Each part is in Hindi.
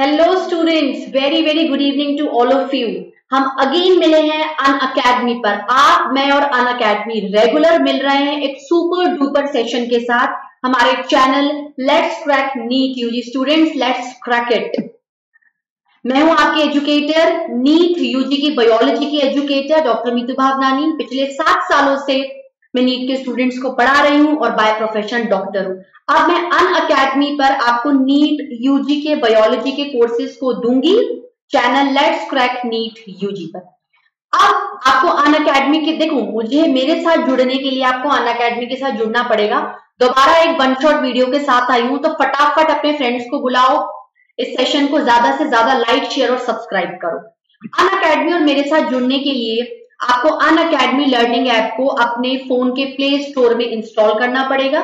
Hello students, very very good evening to all of you. हम अगेन मिले हैं अन अकेडमी पर। आप, मैं और अन अकेडमी रेगुलर मिल रहे हैं एक सुपर डुपर सेशन के साथ हमारे channel let's crack NEET UG. Students, let's crack it. मैं हूं आपके एजुकेटर, नीट यूजी की बायोलॉजी की एजुकेटर डॉक्टर मीतू भावनानी। पिछले 7 सालों से मैं नीट के स्टूडेंट्स को पढ़ा रही हूँ और बाय प्रोफेशन डॉक्टर हूँ। अब मैं अन अकेडमी पर आपको नीट यूजी के बायोलॉजी के कोर्सेज को दूंगी channel let's crack NEET UG पर। अब आपको अन अकेडमी के, देखो मुझे, मेरे साथ जुड़ने के लिए आपको अन अकेडमी के साथ जुड़ना पड़ेगा। दोबारा एक वन शॉट वीडियो के साथ आई हूँ, तो फटाफट अपने फ्रेंड्स को बुलाओ। इस सेशन को ज्यादा से ज्यादा लाइक, शेयर और सब्सक्राइब करो। अन अकेडमी और मेरे साथ जुड़ने के लिए आपको अन अकेडमी लर्निंग ऐप को अपने फोन के प्ले स्टोर में इंस्टॉल करना पड़ेगा।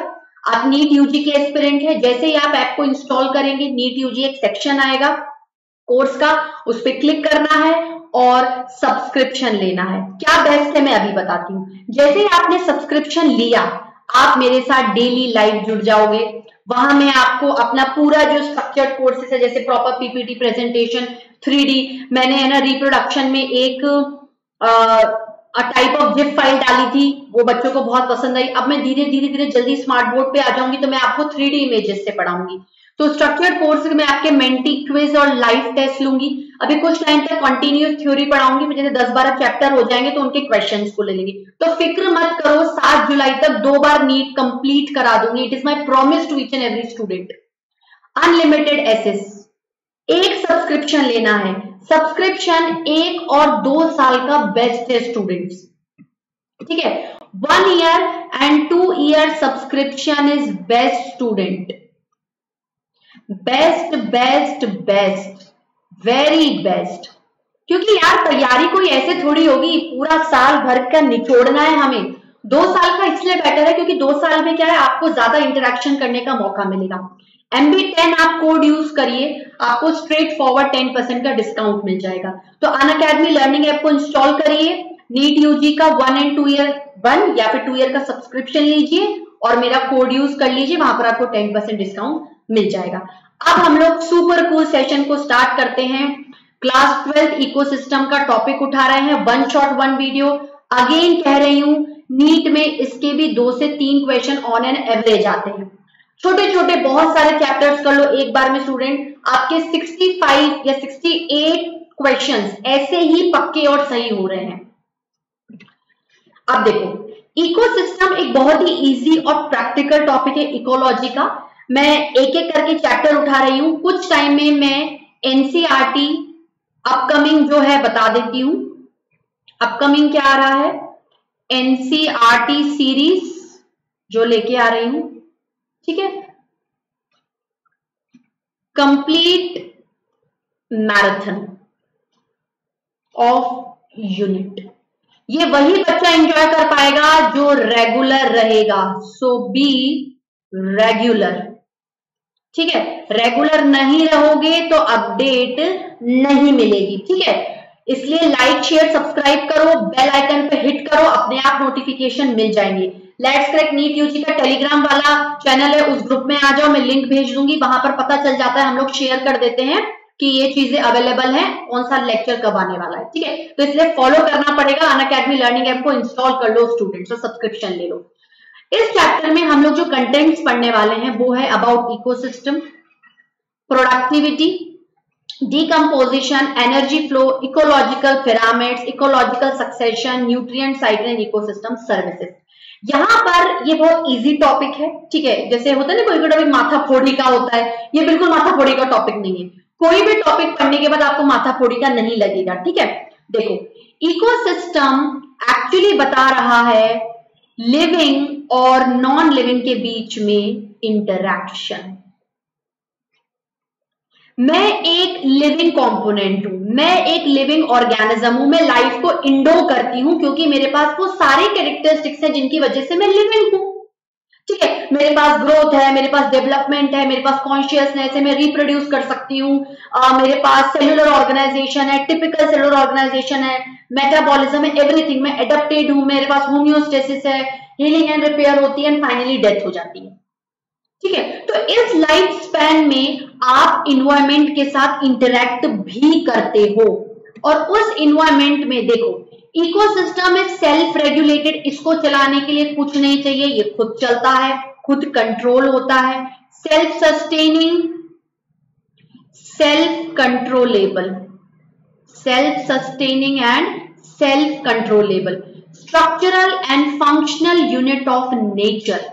आप नीट यूजी के एस्पिरेंट हैं, जैसे ही आप ऐप को इंस्टॉल करेंगे नीट यूजी एक सेक्शन आएगा कोर्स का, उस पर क्लिक करना है और सब्सक्रिप्शन लेना है। क्या बेस्ट है मैं अभी बताती हूँ। जैसे ही आपने सब्सक्रिप्शन लिया, आप मेरे साथ डेली लाइव जुड़ जाओगे। वहां मैं आपको अपना पूरा जो स्ट्रक्चर्ड कोर्सेस है, जैसे प्रॉपर पीपीटी प्रेजेंटेशन, 3D, मैंने है ना रिप्रोडक्शन में एक टाइप ऑफ जिप फाइल डाली थी, वो बच्चों को बहुत पसंद आई। अब मैं धीरे धीरे जल्दी स्मार्ट बोर्ड पे आ जाऊंगी, तो मैं आपको 3D इमेजेस से पढ़ाऊंगी। तो स्ट्रक्चर्ड कोर्स में आपके मेंटी क्विज और लाइव टेस्ट लूंगी। अभी कुछ टाइम तक कंटिन्यूस थ्योरी पढ़ाऊंगी, फिर जैसे 10-12 चैप्टर हो जाएंगे तो उनके क्वेश्चंस को ले लेंगे। तो फिक्र मत करो, 7 जुलाई तक 2 बार नीट कंप्लीट करा दूंगी। It is my promise to each and every student. Unlimited access, एक सब्सक्रिप्शन लेना है। सब्सक्रिप्शन 1 और 2 साल का बेस्ट है स्टूडेंट्स, ठीक है। 1 year and 2 year subscription is best student, best, very best. क्योंकि यार तैयारी कोई ऐसे थोड़ी होगी पूरा साल भर का निचोड़ना है हमें। 2 साल का इसलिए बेटर है क्योंकि 2 साल में क्या है, आपको ज्यादा इंटरेक्शन करने का मौका मिलेगा। MB10 आप कोड यूज करिए, आपको स्ट्रेट फॉरवर्ड 10% का डिस्काउंट मिल जाएगा। तो अनअकैडमी लर्निंग ऐप को इंस्टॉल करिए, नीट यूजी का 1 या फिर 2 ईयर का सब्सक्रिप्शन लीजिए और मेरा कोड यूज कर लीजिए, वहां पर आपको 10% डिस्काउंट मिल जाएगा। अब हम लोग सुपर कूल सेशन को स्टार्ट करते हैं। क्लास 12 इकोसिस्टम का टॉपिक उठा रहे हैं, 1 शॉट 1 वीडियो। अगेन कह रही हूं, नीट में इसके भी 2 से 3 क्वेश्चन ऑन एन एवरेज आते हैं। छोटे छोटे बहुत सारे चैप्टर्स कर लो एक बार में स्टूडेंट, आपके 65 या 68 क्वेश्चंस ऐसे ही पक्के और सही हो रहे हैं। अब देखो, इकोसिस्टम एक बहुत ही इजी और प्रैक्टिकल टॉपिक है इकोलॉजी का। मैं एक एक करके चैप्टर उठा रही हूं। कुछ टाइम में मैं एनसीईआरटी अपकमिंग जो है बता देती हूँ। अपकमिंग क्या आ रहा है, एनसीईआरटी सीरीज जो लेके आ रही हूं, ठीक है। कंप्लीट मैराथन ऑफ यूनिट, ये वही बच्चा एंजॉय कर पाएगा जो रेगुलर रहेगा। सो बी रेगुलर, ठीक है। रेगुलर नहीं रहोगे तो अपडेट नहीं मिलेगी, ठीक है। इसलिए लाइक, शेयर, सब्सक्राइब करो, बेल आइकन पे हिट करो, अपने आप नोटिफिकेशन मिल जाएंगे। लेट्स क्रैक नीट यूजी का टेलीग्राम वाला चैनल है, उस ग्रुप में आ जाओ, मैं लिंक भेज दूंगी। वहां पर पता चल जाता है, हम लोग शेयर कर देते हैं कि ये चीजें अवेलेबल हैं, कौन सा लेक्चर कब आने वाला है, ठीक है। तो इसलिए फॉलो करना पड़ेगा। अनअकैडमी लर्निंग ऐप को इंस्टॉल कर लो स्टूडेंट्स और सब्सक्रिप्शन ले लो। इस चैप्टर में हम लोग जो कंटेंट्स पढ़ने वाले हैं वो है about ecosystem, productivity, decomposition, energy flow, ecological pyramids, ecological succession, nutrient cycle and ecosystem services. यहाँ पर ये बहुत इजी टॉपिक है, ठीक है। जैसे होता है ना कोई टॉपिक माथा फोड़ी का होता है, ये बिल्कुल माथा फोड़ी का टॉपिक नहीं है। कोई भी टॉपिक पढ़ने के बाद आपको माथा फोड़ी का नहीं लगेगा, ठीक है। देखो, इकोसिस्टम एक्चुअली बता रहा है लिविंग और नॉन लिविंग के बीच में इंटरैक्शन। मैं एक लिविंग कंपोनेंट हूं, मैं एक लिविंग ऑर्गेनिज्म हूं, मैं लाइफ को इंडो करती हूं क्योंकि मेरे पास वो सारे कैरेक्टरिस्टिक्स हैं जिनकी वजह से मैं लिविंग हूं, ठीक है। मेरे पास ग्रोथ है, मेरे पास डेवलपमेंट है, मेरे पास कॉन्शियसनेस है, मैं रिप्रोड्यूस कर सकती हूँ, मेरे पास सेलुलर ऑर्गेनाइजेशन है, टिपिकल सेलुलर ऑर्गेनाइजेशन है, मेटाबॉलिज्म है, एवरीथिंग। मैं एडेप्टेड हूँ, मेरे पास होम्योस्टेसिस है, हीलिंग एंड रिपेयर होती है एंड फाइनली डेथ हो जाती है, ठीक है। तो इस लाइफ स्पैन में आप इन्वायरमेंट के साथ इंटरेक्ट भी करते हो और उस इन्वायरमेंट में देखो इकोसिस्टम इज सेल्फ रेगुलेटेड, इसको चलाने के लिए कुछ नहीं चाहिए, ये खुद चलता है, खुद कंट्रोल होता है, self sustaining, self controllable, self sustaining and self controllable, structural and functional unit of nature,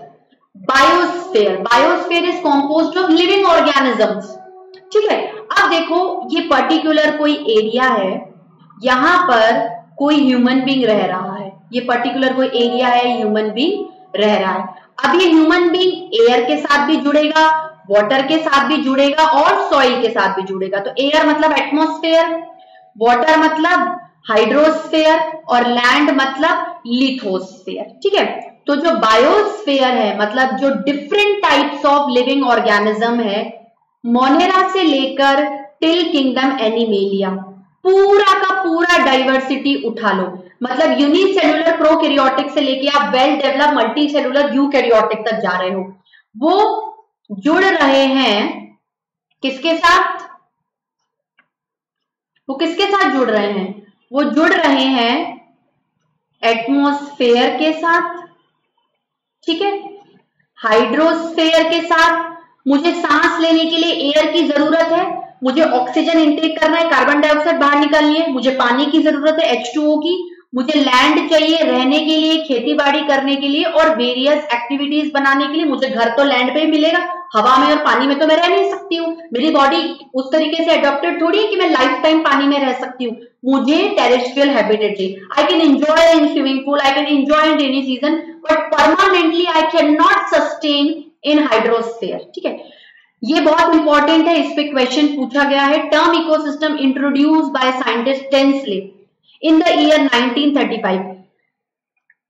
biosphere, biosphere is composed of living organisms. ठीक है, अब देखो ये पर्टिकुलर कोई एरिया है, यहां पर कोई ह्यूमन बीइंग रह रहा है, ये पर्टिकुलर कोई एरिया है, ह्यूमन बीइंग रह रहा है। अब ये ह्यूमन बीइंग एयर के साथ भी जुड़ेगा, वाटर के साथ भी जुड़ेगा और सॉइल के साथ भी जुड़ेगा। तो एयर मतलब एटमोस्फेयर, वाटर मतलब हाइड्रोस्फेयर और लैंड मतलब लिथोस्फेयर। ठीक है, तो जो बायोस्फेयर है मतलब जो different types of living organism है, मोनेरा से लेकर टिल किंगडम एनिमेलिया, पूरा का पूरा डाइवर्सिटी उठा लो, मतलब यूनिसेल्युलर प्रोकैरियोटिक से लेके आप वेल डेवलप्ड मल्टीसेल्युलर यूकैरियोटिक तक जा रहे हो, वो जुड़ रहे हैं किसके साथ, वो किसके साथ जुड़ रहे हैं, वो जुड़ रहे हैं एटमॉस्फेयर के साथ, ठीक है, हाइड्रोस्फेयर के साथ। मुझे सांस लेने के लिए एयर की जरूरत है, मुझे ऑक्सीजन इनटेक करना है, कार्बन डाइऑक्साइड बाहर निकालनी है, मुझे पानी की जरूरत है H2O की, मुझे लैंड चाहिए रहने के लिए, खेती बाड़ी करने के लिए और वेरियस एक्टिविटीज बनाने के लिए, मुझे घर तो लैंड पे ही मिलेगा, हवा में और पानी में तो मैं रह नहीं सकती हूँ, मेरी बॉडी उस तरीके से एडॉप्टेड थोड़ी है कि मैं लाइफ टाइम पानी में रह सकती हूँ, मुझे टेरेस्ट्रियल हैबिटेट चाहिए, I can enjoy in swimming pool, I can enjoy in rainy season, but permanently I can not sustain in hydrosphere. ठीक है, ये बहुत इंपॉर्टेंट है, इस पे क्वेश्चन पूछा गया है। Term ecosystem introduce by scientist Tansley in the year 1935,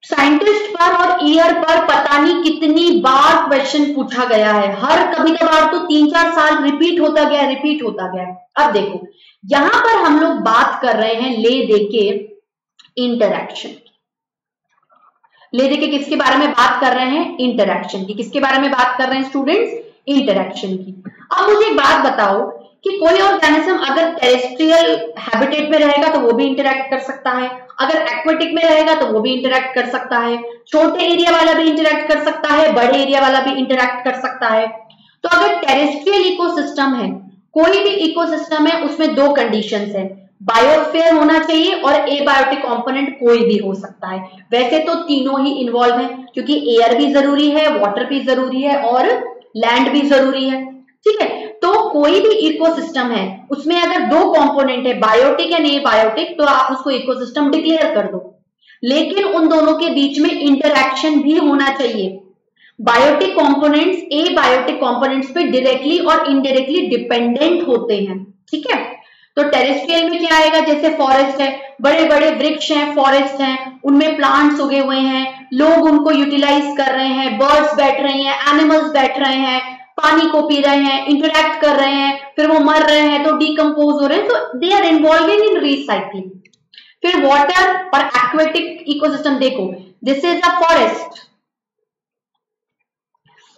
scientist पर और ईयर पर पता नहीं कितनी बार क्वेश्चन पूछा गया है, हर कभी कभार तो 3-4 साल रिपीट होता गया, रिपीट होता गया। अब देखो यहां पर हम लोग बात कर रहे हैं ले देके इंटरैक्शन, ले देके किसके बारे में बात कर रहे हैं, इंटरैक्शन की। किसके बारे में बात कर रहे हैं स्टूडेंट्स, इंटरैक्शन की। अब मुझे एक बात बताओ कि कोई ऑर्गेनिज्म अगर टेरेस्ट्रियल हैबिटेट में रहेगा तो वो भी इंटरैक्ट कर सकता है, अगर एक्वेटिक में रहेगा तो वो भी इंटरैक्ट कर सकता है, छोटे एरिया वाला भी इंटरैक्ट कर सकता है, बड़े एरिया वाला भी इंटरैक्ट कर सकता है। तो अगर टेरेस्ट्रियल इकोसिस्टम है, कोई भी इकोसिस्टम है, उसमें 2 कंडीशंस है, बायोस्फीयर होना चाहिए और एबायोटिक कंपोनेंट कोई भी हो सकता है। वैसे तो तीनों ही इन्वॉल्व है क्योंकि एयर भी जरूरी है, वाटर भी जरूरी है और लैंड भी जरूरी है। ठीक है, तो कोई भी इकोसिस्टम है उसमें अगर 2 कंपोनेंट है, बायोटिक या नहीं बायोटिक, तो आप उसको इकोसिस्टम डिक्लेयर कर दो, लेकिन उन दोनों के बीच में इंटरैक्शन भी होना चाहिए। बायोटिक कंपोनेंट्स एबायोटिक कंपोनेंट्स पे डायरेक्टली और इनडायरेक्टली डिपेंडेंट होते हैं। ठीक है, तो टेरेस्ट्रियल में क्या आएगा, जैसे फॉरेस्ट है, बड़े बड़े वृक्ष हैं, फॉरेस्ट हैं, उनमें प्लांट्स उगे हुए हैं, लोग उनको यूटिलाइज कर रहे हैं, बर्ड्स बैठ रहे हैं, एनिमल्स बैठ रहे हैं, पानी को पी रहे हैं, इंटरैक्ट कर रहे हैं, फिर वो मर रहे हैं तो डिकम्पोज हो रहे हैं, तो they are involving in recycling. फिर वाटर और एक्वेटिक इकोसिस्टम, देखो दिस इज अ फॉरेस्ट,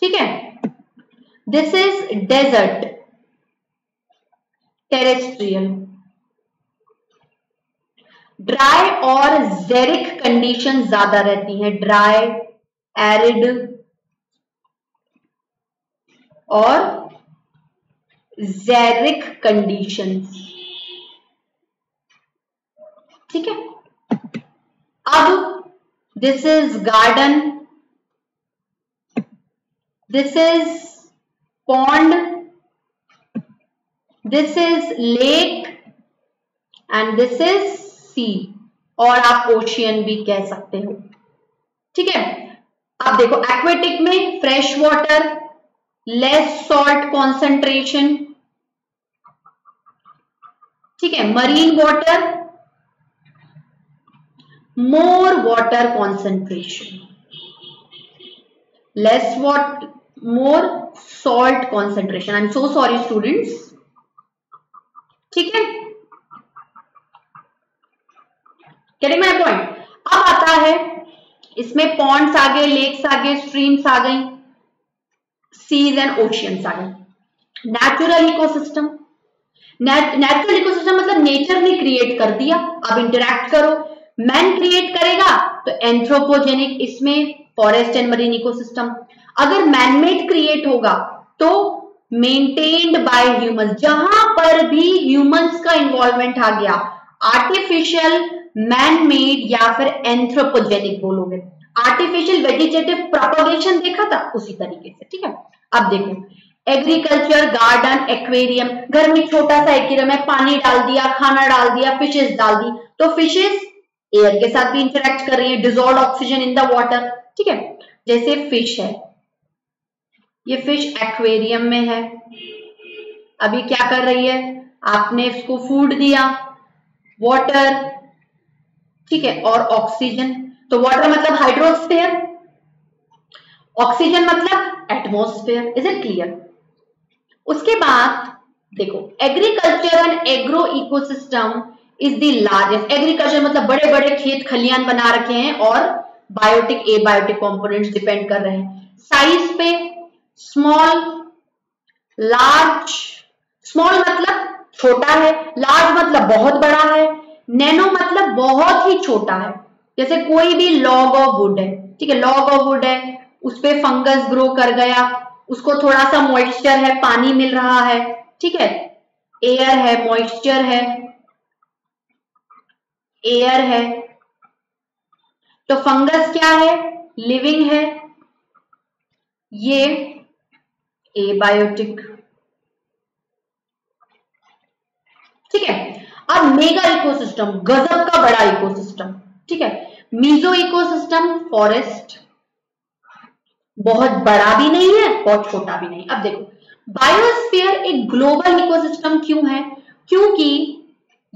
ठीक है, this is desert terrestrial, dry और जेरिक कंडीशन ज्यादा रहती हैं, ड्राई एरिड और जेरिक कंडीशंस। ठीक है, अब this is garden, this is pond, this is lake and this is sea, और आप ओशियन भी कह सकते हो। ठीक है, अब देखो एक्वेटिक में fresh water, less salt concentration, ठीक है, marine water, more water concentration, less water, more salt concentration, I am so sorry students. ठीक है, गेटिंग माय पॉइंट। अब आता है इसमें पॉन्ड्स आ गए, लेक्स आ गए, स्ट्रीम्स आ गई, seas and oceans are natural ecosystem. natural ecosystem मतलब nature ने create कर दिया, अब interact करो. man create करेगा तो anthropogenic, इसमें forest and marine ecosystem. अगर man made create होगा तो maintained by humans. जहां पर भी humans का involvement आ गया, artificial, man made या फिर anthropogenic बोलोगे. आर्टिफिशियल वेजिटेटिव प्रोपगेशन देखा था उसी तरीके से, ठीक है. अब देखो एग्रीकल्चर, गार्डन, एक्वेरियम. घर में छोटा सा एक्वेरियम है, पानी डाल दिया, खाना डाल दिया, फिशेस डाल दी, तो फिशेस एयर के साथ भी इंटरेक्ट कर रही है, dissolved oxygen in the water, ठीक है. जैसे फिश है, ये फिश एक्वेरियम में है, अभी क्या कर रही है, आपने इसको फूड दिया, वाटर, ठीक है, और ऑक्सीजन. तो वाटर मतलब हाइड्रोस्फीयर, ऑक्सीजन मतलब एटमॉस्फेयर. Is it clear? उसके बाद देखो agriculture and agro ecosystem is the largest. Agriculture मतलब बड़े बड़े खेत खलियान बना रखे हैं और बायोटिक एबायोटिक कंपोनेंट्स डिपेंड कर रहे हैं साइज पे. Small, large. स्मॉल मतलब छोटा है, लार्ज मतलब बहुत बड़ा है, नैनो मतलब बहुत ही छोटा है. जैसे कोई भी लॉग ऑफ वुड है, ठीक है, लॉग ऑफ वुड है, उस पे फंगस ग्रो कर गया, उसको थोड़ा सा मॉइस्चर है, पानी मिल रहा है, ठीक है, एयर है, मॉइस्चर है, एयर है, तो फंगस क्या है, लिविंग है, ये एबायोटिक, ठीक है. अब मेगा इकोसिस्टम, गजब का बड़ा इकोसिस्टम, ठीक है. मीजो इकोसिस्टम, फॉरेस्ट, बहुत बड़ा भी नहीं है बहुत छोटा भी नहीं. अब देखो बायोस्फीयर एक ग्लोबल इकोसिस्टम क्यों है, क्योंकि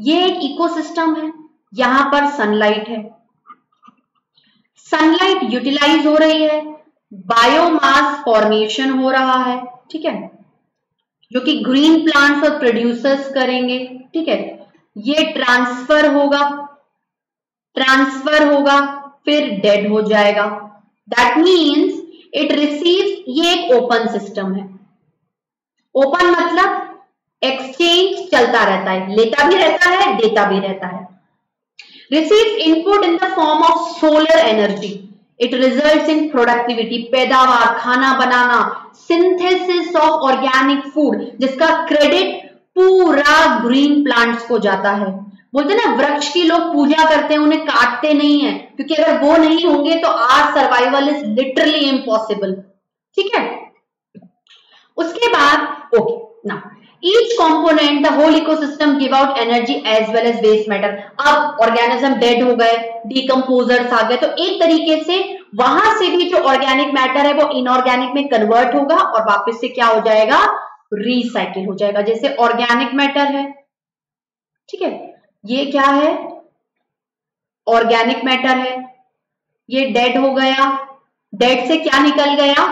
ये एक इकोसिस्टम है, यहां पर सनलाइट है, सनलाइट यूटिलाइज हो रही है, बायोमास फॉर्मेशन हो रहा है, ठीक है, जो कि ग्रीन प्लांट्स और प्रोड्यूसर्स करेंगे, ठीक है. ये ट्रांसफर होगा, ट्रांसफर होगा, फिर डेड हो जाएगा. That means it receives. ये एक ओपन सिस्टम है. ओपन मतलब एक्सचेंज चलता रहता है, लेता भी रहता है देता भी रहता है. Receives input in the form of solar energy. It results in productivity, पैदावार, खाना बनाना, सिंथेसिस ऑफ ऑर्गेनिक फूड, जिसका क्रेडिट पूरा ग्रीन प्लांट्स को जाता है. बोलते ना वृक्ष की लोग पूजा करते हैं, उन्हें काटते नहीं है, क्योंकि अगर वो नहीं होंगे तो आज सर्वाइवल इज लिटरली इम्पॉसिबल, ठीक है. उसके बाद ओके ना each component the whole ecosystem give out energy as well as waste matter. अब ऑर्गेनिज्म डेड हो गए, डीकम्पोजर्स आ गए, तो एक तरीके से वहां से भी जो ऑर्गेनिक मैटर है वो इनऑर्गेनिक में कन्वर्ट होगा और वापस से क्या हो जाएगा, रिसाइकिल हो जाएगा. जैसे ऑर्गेनिक मैटर है, ठीक है, ये क्या है, ऑर्गेनिक मैटर है, ये डेड हो गया, डेड से क्या निकल गया,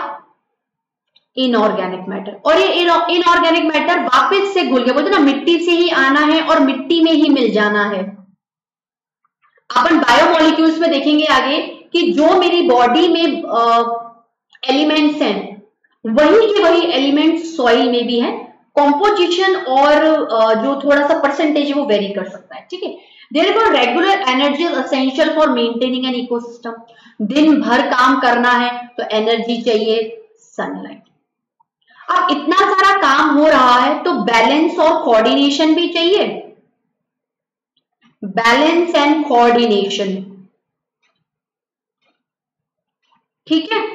इनऑर्गेनिक मैटर, और ये इनऑर्गेनिक मैटर वापस से घुल गया. बोलते ना मिट्टी से ही आना है और मिट्टी में ही मिल जाना है. अपन बायोमोलिक्यूल्स में देखेंगे आगे कि जो मेरी बॉडी में एलिमेंट्स हैं वही के वही एलिमेंट्स सॉइल में भी है. कॉम्पोजिशन और जो थोड़ा सा परसेंटेज है वो वेरी कर सकता है, ठीक है. Therefore regular energy is essential for maintaining an ecosystem. दिन भर काम करना है तो एनर्जी चाहिए, सनलाइट. अब इतना सारा काम हो रहा है तो बैलेंस और कोऑर्डिनेशन भी चाहिए, बैलेंस एंड कोऑर्डिनेशन, ठीक है.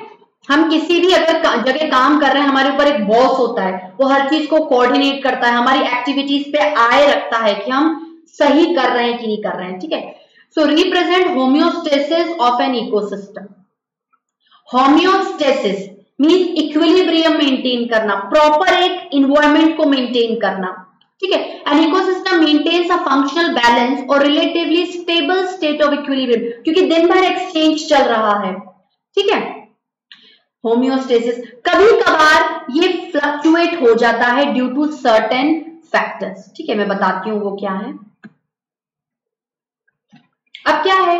हम किसी भी अगर जगह काम कर रहे हैं, हमारे ऊपर एक बॉस होता है, वो हर चीज को कोऑर्डिनेट करता है, हमारी एक्टिविटीज पे आए रखता है कि हम सही कर रहे हैं कि नहीं कर रहे हैं, ठीक है. So represent homeostasis of an ecosystem. Homeostasis means equilibrium maintain करना, प्रॉपर एक एनवायरमेंट को मेंटेन करना, ठीक है. An ecosystem maintains a functional balance और relatively stable state of equilibrium, क्योंकि दिन भर एक्सचेंज चल रहा है, ठीक है. होम्योस्टेसिस कभी कभार ये फ्लक्चुएट हो जाता है ड्यू टू सर्टेन फैक्टर्स, ठीक है, मैं बताती हूँ वो क्या है. अब क्या है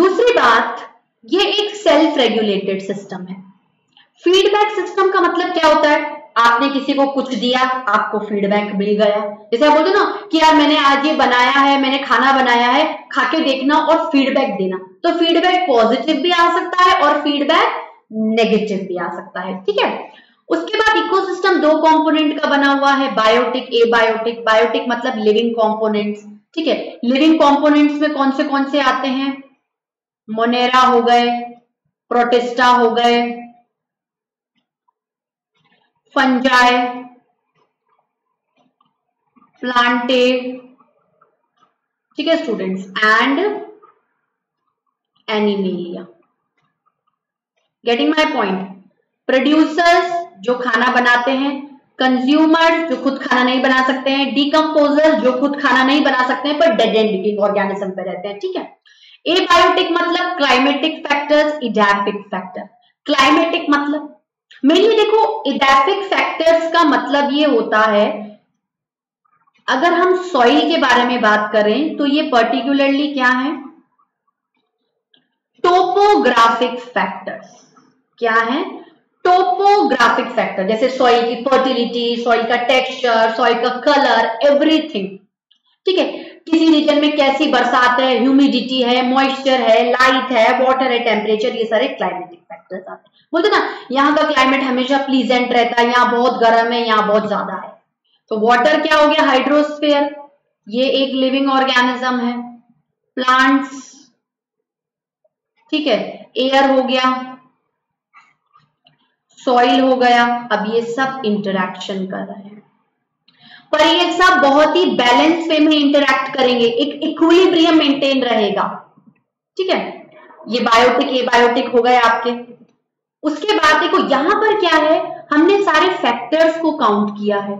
दूसरी बात, ये एक सेल्फ रेगुलेटेड सिस्टम है. फीडबैक सिस्टम का मतलब क्या होता है? आपने किसी को कुछ दिया, आपको फीडबैक मिल गया। जैसे आप बोलते हो ना कि यार मैंने आज ये बनाया है, मैंने खाना बनाया है, खा के देखना और फीडबैक देना। तो फीडबैक पॉजिटिव भी आ सकता है और फीडबैक नेगेटिव भी आ सकता है, ठीक है। उसके बाद इकोसिस्टम दो कंपोनेंट का बना हुआ है, बायोटिक, एबायोटिक। बायोटिक मतलब लिविंग कंपोनेंट्स, ठीक है। लिविंग कंपोनेंट्स में कौन से आते हैं? मोनेरा हो गए, प्रोटिस्टा हो गए, फंजाई, प्लांटे, ठीक है students, and animalia. Getting my point. Producers जो खाना बनाते हैं, कंज्यूमर्स जो खुद खाना नहीं बना सकते हैं, डिकम्पोजर्स जो खुद खाना नहीं बना सकते हैं पर डेड एंड डिकेइंग ऑर्गेनिज्म पे रहते हैं, ठीक है। एबायोटिक मतलब climatic factors, edaphic factor. Climatic मतलब मेनली देखो, इडैफिक फैक्टर्स का मतलब ये होता है, अगर हम सॉइल के बारे में बात करें तो ये पर्टिकुलरली क्या है? Topographic factors. क्या है? Topographic factor. जैसे सॉइल की फर्टिलिटी, सॉइल का टेक्सचर, सॉइल का कलर, एवरीथिंग, ठीक है। किसी रीजन में कैसी बरसात है, ह्यूमिडिटी है, मॉइस्चर है, लाइट है, वाटर है, टेम्परेचर, ये सारे क्लाइमेटिक फैक्टर्स आते हैं। बोलते ना यहाँ का क्लाइमेट हमेशा प्लीजेंट रहता है, यहाँ बहुत गर्म है, यहाँ बहुत ज्यादा है। तो वाटर क्या हो गया? हाइड्रोस्फीयर, ये एक लिविंग ऑर्गेनिज्म है। प्लांट्स, ठीक है। एयर हो गया, सॉइल हो गया। अब ये सब इंटरैक्शन कर रहे हैं, पर ये सब बहुत ही बैलेंस वे में इंटरैक्ट करेंगे, एक इक्विलिब्रियम मेंटेन रहेगा, ठीक है। ये बायोटिक, ये बायोटिक हो गए आपके। उसके बाद देखो यहां पर क्या है, हमने सारे फैक्टर्स को काउंट किया है,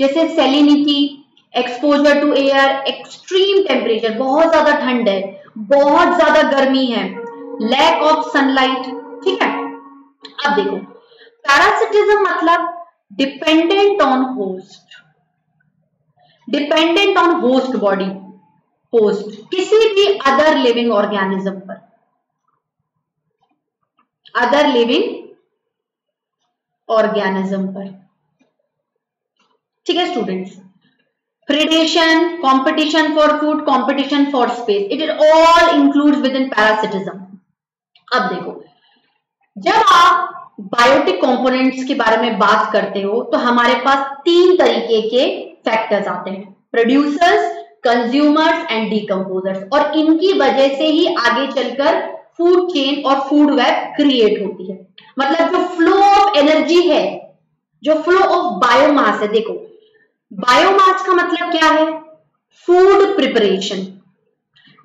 जैसे salinity, exposure to air, extreme temperature, बहुत ज्यादा ठंड है, बहुत ज्यादा गर्मी है, लैक ऑफ सनलाइट, ठीक है। अब देखो पैरासिटिज्म मतलब dependent on host, dependent on host body, host किसी भी अदर लिविंग ऑर्गेनिज्म पर, अदर लिविंग ऑर्गेनिज्म पर, ठीक है students. Predation, competition for food, competition for space, it is all include within parasitism. अब देखो जब आप बायोटिक कंपोनेंट्स के बारे में बात करते हो तो हमारे पास तीन तरीके के फैक्टर्स आते हैं, प्रोड्यूसर्स, कंज्यूमर्स एंड डीकम्पोजर्स। और इनकी वजह से ही आगे चलकर फूड चेन और फूड वेब क्रिएट होती है। मतलब जो फ्लो ऑफ एनर्जी है, जो फ्लो ऑफ बायोमास है, देखो बायोमास का मतलब क्या है? Food preparation.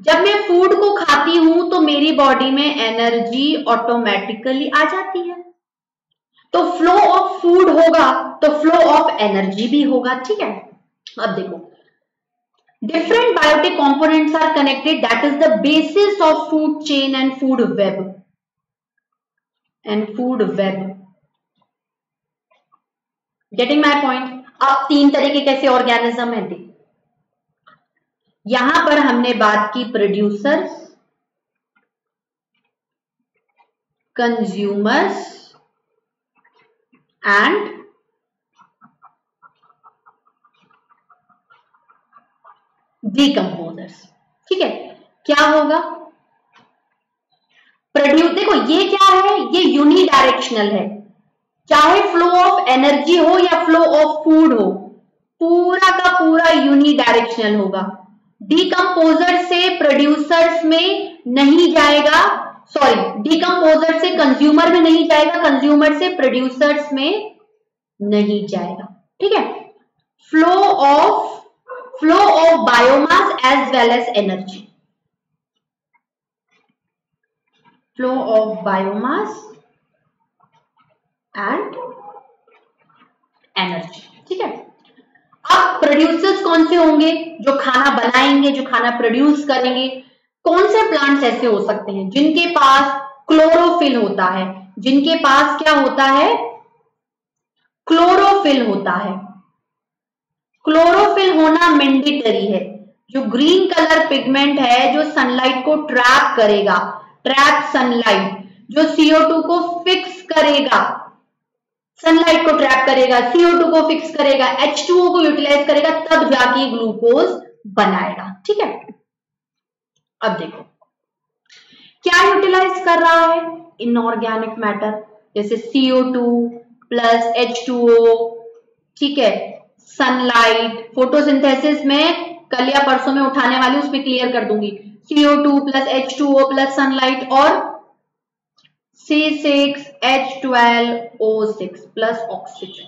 जब मैं फूड को खाती हूं तो मेरी बॉडी में एनर्जी ऑटोमेटिकली आ जाती है, तो फ्लो ऑफ फूड होगा तो फ्लो ऑफ एनर्जी भी होगा, ठीक है। अब देखो different biotic components are connected, that is the basis of food chain and food web, and food web. Getting my point. अब तीन तरह के कैसे ऑर्गेनिज्म है देखो, यहां पर हमने बात की प्रोड्यूसर्स, कंज्यूमर्स एंड डीकम्पोजर्स, ठीक है। क्या होगा? प्रोड्यूस, देखो ये क्या है, ये यूनिडायरेक्शनल है, चाहे फ्लो ऑफ एनर्जी हो या फ्लो ऑफ फूड हो, पूरा का पूरा यूनिडायरेक्शनल होगा। डिकम्पोजर से प्रोड्यूसर्स में नहीं जाएगा, सॉरी डिकम्पोजर से कंज्यूमर में नहीं जाएगा, कंज्यूमर से प्रोड्यूसर्स में नहीं जाएगा, ठीक है। Flow of biomass as well as energy, flow of biomass and energy, ठीक है। अब प्रोड्यूसर्स कौन से होंगे? जो खाना बनाएंगे, जो खाना प्रोड्यूस करेंगे। कौन से प्लांट्स ऐसे हो सकते हैं? जिनके पास क्लोरोफिल होता है, जिनके पास क्या होता है? क्लोरोफिल होता है। क्लोरोफिल होना मैंडेटरी है। जो ग्रीन कलर पिगमेंट है जो सनलाइट को ट्रैप करेगा, ट्रैप सनलाइट, जो CO2 को फिक्स करेगा, सनलाइट को ट्रैप करेगा, CO2 को फिक्स करेगा, H2O को यूटिलाइज करेगा, तब जाके ग्लूकोज बनाएगा। ठीक है, अब देखो क्या यूटिलाइज कर रहा है, इनऑर्गेनिक मैटर जैसे CO2 प्लस H2O, ठीक है, सनलाइट, फोटोसिंथेसिस में कल या परसों में उठाने वाली उसमें क्लियर कर दूंगी, CO2 plus H2O plus sunlight और C6H12O6 प्लस ऑक्सीजन।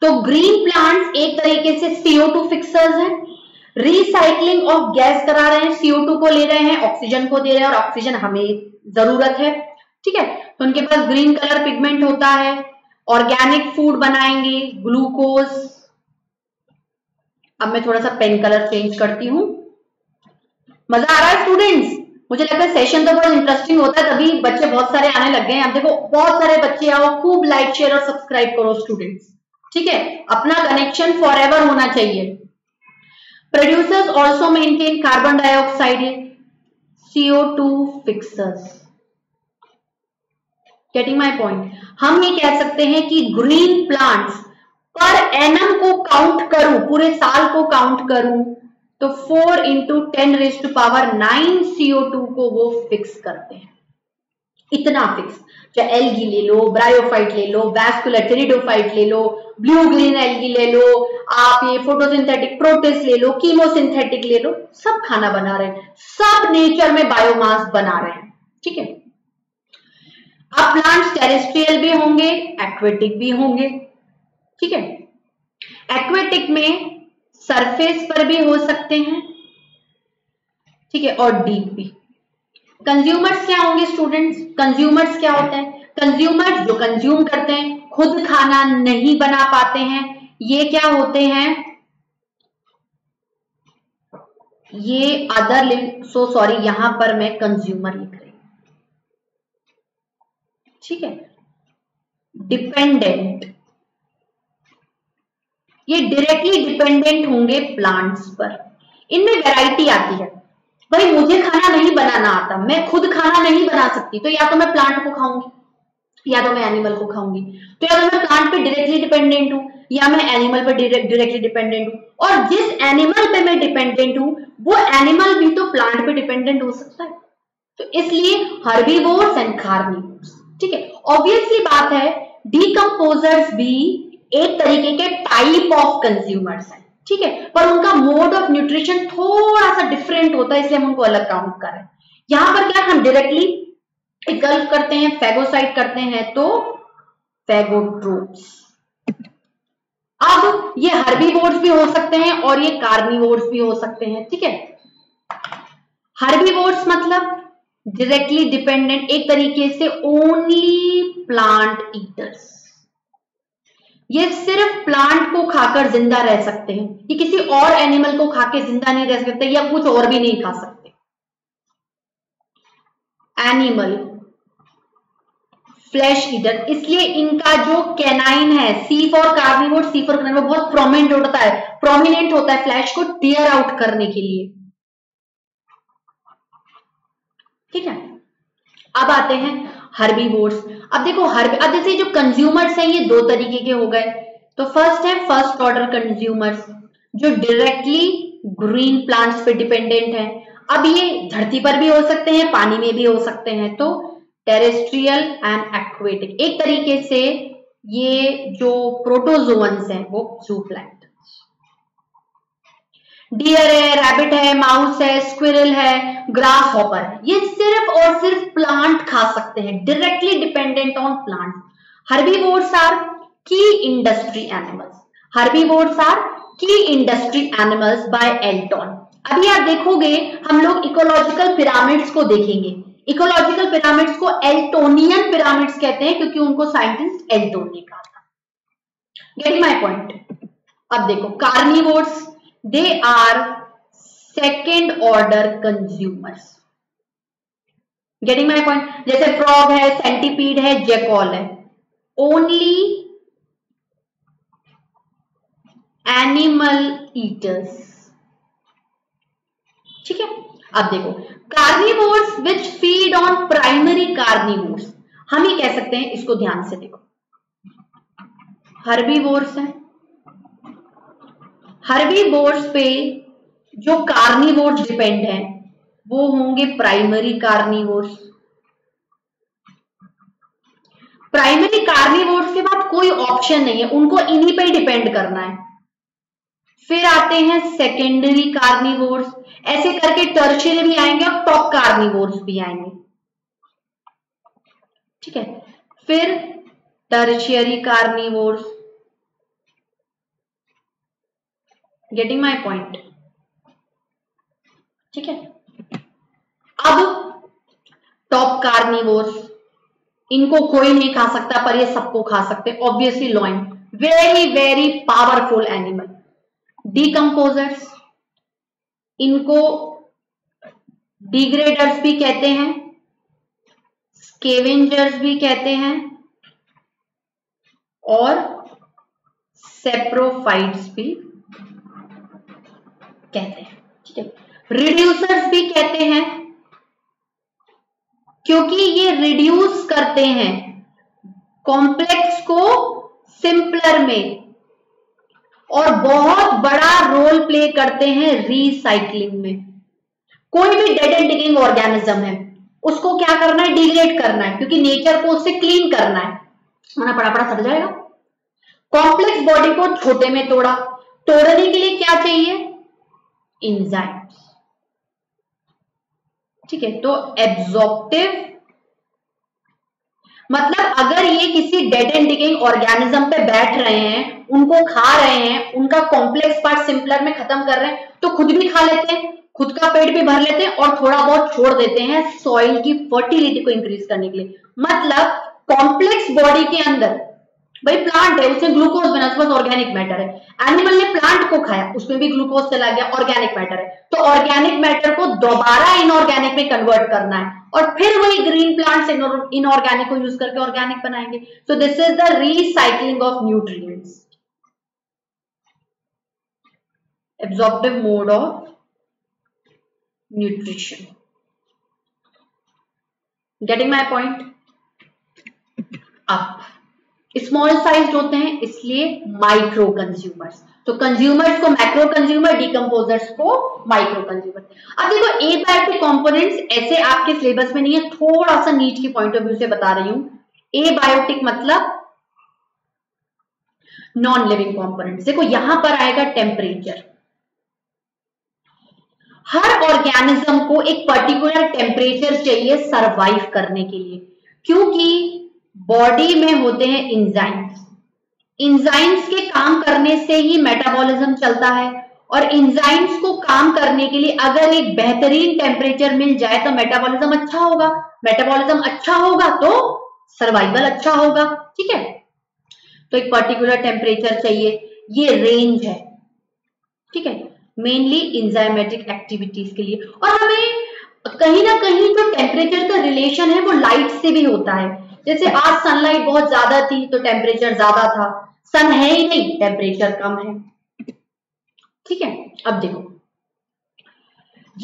तो ग्रीन प्लांट्स एक तरीके से CO2 फिक्सर्स हैं, रिसाइकलिंग ऑफ गैस करा रहे हैं, CO2 को ले रहे हैं, ऑक्सीजन को दे रहे हैं, और ऑक्सीजन हमें जरूरत है। ठीक है, तो उनके पास ग्रीन कलर पिगमेंट होता है, ऑर्गेनिक फूड बनाएंगे, ग्लूकोज। अब मैं थोड़ा सा पेन कलर चेंज करती हूं। मजा आ रहा है स्टूडेंट्स? मुझे लगता है सेशन तो बहुत इंटरेस्टिंग होता है, तभी बच्चे बहुत सारे आने लग गए हैं। अब देखो बहुत सारे बच्चे आओ, खूब लाइक शेयर और सब्सक्राइब करो स्टूडेंट्स। ठीक है, अपना कनेक्शन फॉर एवर होना चाहिए। Producers also maintain carbon dioxide, CO2 fixers. Getting my point? हम ये कह सकते हैं कि ग्रीन प्लांट्स पर एनम को काउंट करूं, पूरे साल को काउंट करूं तो 4 × 10⁹ CO2 को वो फिक्स करते हैं। इतना फिक्स, चाहे एल्गी ले लो, ब्रायोफाइट ले लो, वैस्कुलर टेरिडोफाइट ले लो, ब्लू ग्रीन एल्गी ले लो, आप ये फोटोसिंथेटिक प्रोटिस्ट ले लो, कीमोसिंथेटिक ले लो, सब खाना बना रहे हैं, सब नेचर में बायोमास बना रहे हैं। ठीक है, अब प्लांट्स टेरेस्ट्रियल भी होंगे, एक्वेटिक भी होंगे। ठीक है, एक्वेटिक में सरफेस पर भी हो सकते हैं, ठीक है, और डीप भी। कंज्यूमर्स क्या होंगे स्टूडेंट्स? कंज्यूमर्स क्या होते हैं? कंज्यूमर्स जो कंज्यूम करते हैं, खुद खाना नहीं बना पाते हैं, ये क्या होते हैं, ये अदर लिविंग, सॉरी यहां पर मैं कंज्यूमर लिख रही हूं। ठीक है, डिपेंडेंट, ये डायरेक्टली डिपेंडेंट होंगे प्लांट्स पर। इनमें वैरायटी आती है, भाई मुझे खाना नहीं बनाना आता, मैं खुद खाना नहीं बना सकती, तो या तो मैं प्लांट को खाऊंगी या तो मैं एनिमल को खाऊंगी। तो या तो मैं प्लांट पे डायरेक्टली डिपेंडेंट हूँ या मैं एनिमल पर डायरेक्टली डिपेंडेंट हूँ, और जिस एनिमल पे मैं डिपेंडेंट हूँ वो एनिमल भी तो प्लांट पे डिपेंडेंट हो सकता है। तो इसलिए हर्बीवोर्स एंड कार्निवोर्स। ठीक है, ऑब्वियसली बात है डीकंपोजर्स भी एक तरीके के टाइप ऑफ कंज्यूमर्स हैं। ठीक है, पर उनका मोड ऑफ न्यूट्रिशन थोड़ा सा डिफरेंट होता है, इसलिए हम उनको अलग काउंट कर रहे हैं। यहां पर क्या हम डायरेक्टली engulf करते हैं, फेगोसाइट करते हैं, तो फेगोट्रोप्स। अब ये हर्बीवोर्स भी हो सकते हैं और ये कार्निवोर्स भी हो सकते हैं। ठीक है, हर्बीवोर्स मतलब डायरेक्टली डिपेंडेंट, एक तरीके से ओनली प्लांट ईटर्स, ये सिर्फ प्लांट को खाकर जिंदा रह सकते हैं, ये किसी और एनिमल को खाके जिंदा नहीं रह सकते या कुछ और भी नहीं खा सकते, एनिमल फ्लैश ईटर। इसलिए इनका जो कैनाइन है, C फॉर कार्निवोर बहुत प्रोमिनेंट होता है, फ्लैश को टियर आउट करने के लिए। ठीक है, अब आते हैं हर्बीवोर्स। अब देखो अब जैसे जो कंज्यूमर्स हैं ये दो तरीके के हो गए। तो फर्स्ट है फर्स्ट ऑर्डर कंज्यूमर्स, जो डायरेक्टली ग्रीन प्लांट्स पे डिपेंडेंट हैं। अब ये धरती पर भी हो सकते हैं, पानी में भी हो सकते हैं, तो टेरेस्ट्रियल एंड एक्वेटिक। एक तरीके से ये जो प्रोटोजोअन्स हैं वो ज़ूप्लांट, डियर है, रैबिट है, माउस है, स्क्विरल है, ग्रास हॉपर है, ये सिर्फ और सिर्फ प्लांट खा सकते हैं, directly dependent on plant. Herbivores are key industry animals, by Elton. अभी आप देखोगे हम लोग इकोलॉजिकल पिरामिड्स को देखेंगे, इकोलॉजिकल पिरामिड्स को एल्टोनियन पिरामिड्स कहते हैं क्योंकि उनको साइंटिस्ट एल्टोन ने कहा था। Get my point? अब देखो carnivores, They are second order consumers. Getting my point? जैसे फ्रॉग है, सेंटीपीड है, जेकॉल है, ओनली एनिमल ईटर्स। ठीक है, अब देखो carnivores which feed on primary carnivores, हम ही कह सकते हैं, इसको ध्यान से देखो हर्बीवोर्स है। हर्बीवोर्स पे जो कार्निवोर्स डिपेंड है वो होंगे प्राइमरी कार्निवोर्स। प्राइमरी कार्निवोर्स के बाद कोई ऑप्शन नहीं है, उनको इन्हीं पे डिपेंड करना है। फिर आते हैं सेकेंडरी कार्निवोर्स, ऐसे करके टर्शियरी भी आएंगे और टॉप कार्निवोर्स भी आएंगे, ठीक है। फिर tertiary carnivores, getting my point, ठीक है। अब टॉप कार्निवोर्स, इनको कोई नहीं खा सकता पर ये सबको खा सकते, obviously lion, very very powerful animal. Decomposers, इनको डिग्रेडर्स भी कहते हैं, स्केवेंजर्स भी कहते हैं और सेप्रोफाइट्स भी कहते हैं, ठीक है। रिड्यूसर्स भी कहते हैं क्योंकि ये रिड्यूस करते हैं कॉम्प्लेक्स को सिंपलर में और बहुत बड़ा रोल प्ले करते हैं रिसाइक्लिंग में। कोई भी डेड एंड डिकेइंग ऑर्गेनिज्म है उसको क्या करना है, डिग्रेड करना है, क्योंकि नेचर को उससे क्लीन करना है, वरना पड़ा सड़ जाएगा। कॉम्प्लेक्स बॉडी को छोटे में तोड़ा, तोड़ने के लिए क्या चाहिए, एंजाइम्स, ठीक है। तो एब्जॉर्प्टिव मतलब अगर ये किसी डेड एंड डिकेइंग ऑर्गेनिज्म पे बैठ रहे हैं, उनको खा रहे हैं, उनका कॉम्प्लेक्स पार्ट सिंपलर में खत्म कर रहे हैं, तो खुद भी खा लेते हैं, खुद का पेट भी भर लेते हैं और थोड़ा बहुत छोड़ देते हैं सॉइल की फर्टिलिटी को इंक्रीज करने के लिए। मतलब कॉम्प्लेक्स बॉडी के अंदर, भाई प्लांट है उसमें ग्लूकोज बना, उसके पास ऑर्गेनिक मैटर है, एनिमल ने प्लांट को खाया उसमें भी ग्लूकोज चला गया, ऑर्गेनिक मैटर है, तो ऑर्गेनिक मैटर को दोबारा इनऑर्गेनिक में कन्वर्ट करना है और फिर वही ग्रीन प्लांट्स इनऑर्गेनिक को यूज करके ऑर्गेनिक बनाएंगे। So this is the recycling of nutrients, absorptive mode of nutrition. Getting my point. अब स्मॉल साइज होते हैं इसलिए माइक्रो कंज्यूमर्स, तो कंज्यूमर्स को मैक्रो कंज्यूमर, डिकम्पोजर्स को माइक्रो कंज्यूमर। अब देखो एबायोटिक कंपोनेंट्स ऐसे आपके सिलेबस में नहीं है, थोड़ा सा नीट के पॉइंट ऑफ व्यू से बता रही हूं। एबायोटिक मतलब नॉन लिविंग कंपोनेंट्स। देखो यहां पर आएगा टेम्परेचर, हर ऑर्गेनिज्म को एक पर्टिकुलर टेम्परेचर चाहिए सर्वाइव करने के लिए, क्योंकि बॉडी में होते हैं एंजाइम्स, एंजाइम्स के काम करने से ही मेटाबॉलिज्म चलता है और एंजाइम्स को काम करने के लिए अगर एक बेहतरीन टेम्परेचर मिल जाए तो मेटाबॉलिज्म अच्छा होगा, मेटाबॉलिज्म अच्छा होगा तो सर्वाइवल अच्छा होगा, ठीक है। तो एक पर्टिकुलर टेम्परेचर चाहिए, ये रेंज है, ठीक है, मेनली एंजाइमेटिक एक्टिविटीज के लिए। और हमें कहीं ना कहीं जो टेम्परेचर का रिलेशन है वो लाइट से भी होता है, जैसे आज सनलाइट बहुत ज्यादा थी तो टेम्परेचर ज्यादा था, सन है ही नहीं टेम्परेचर कम है, ठीक है। अब देखो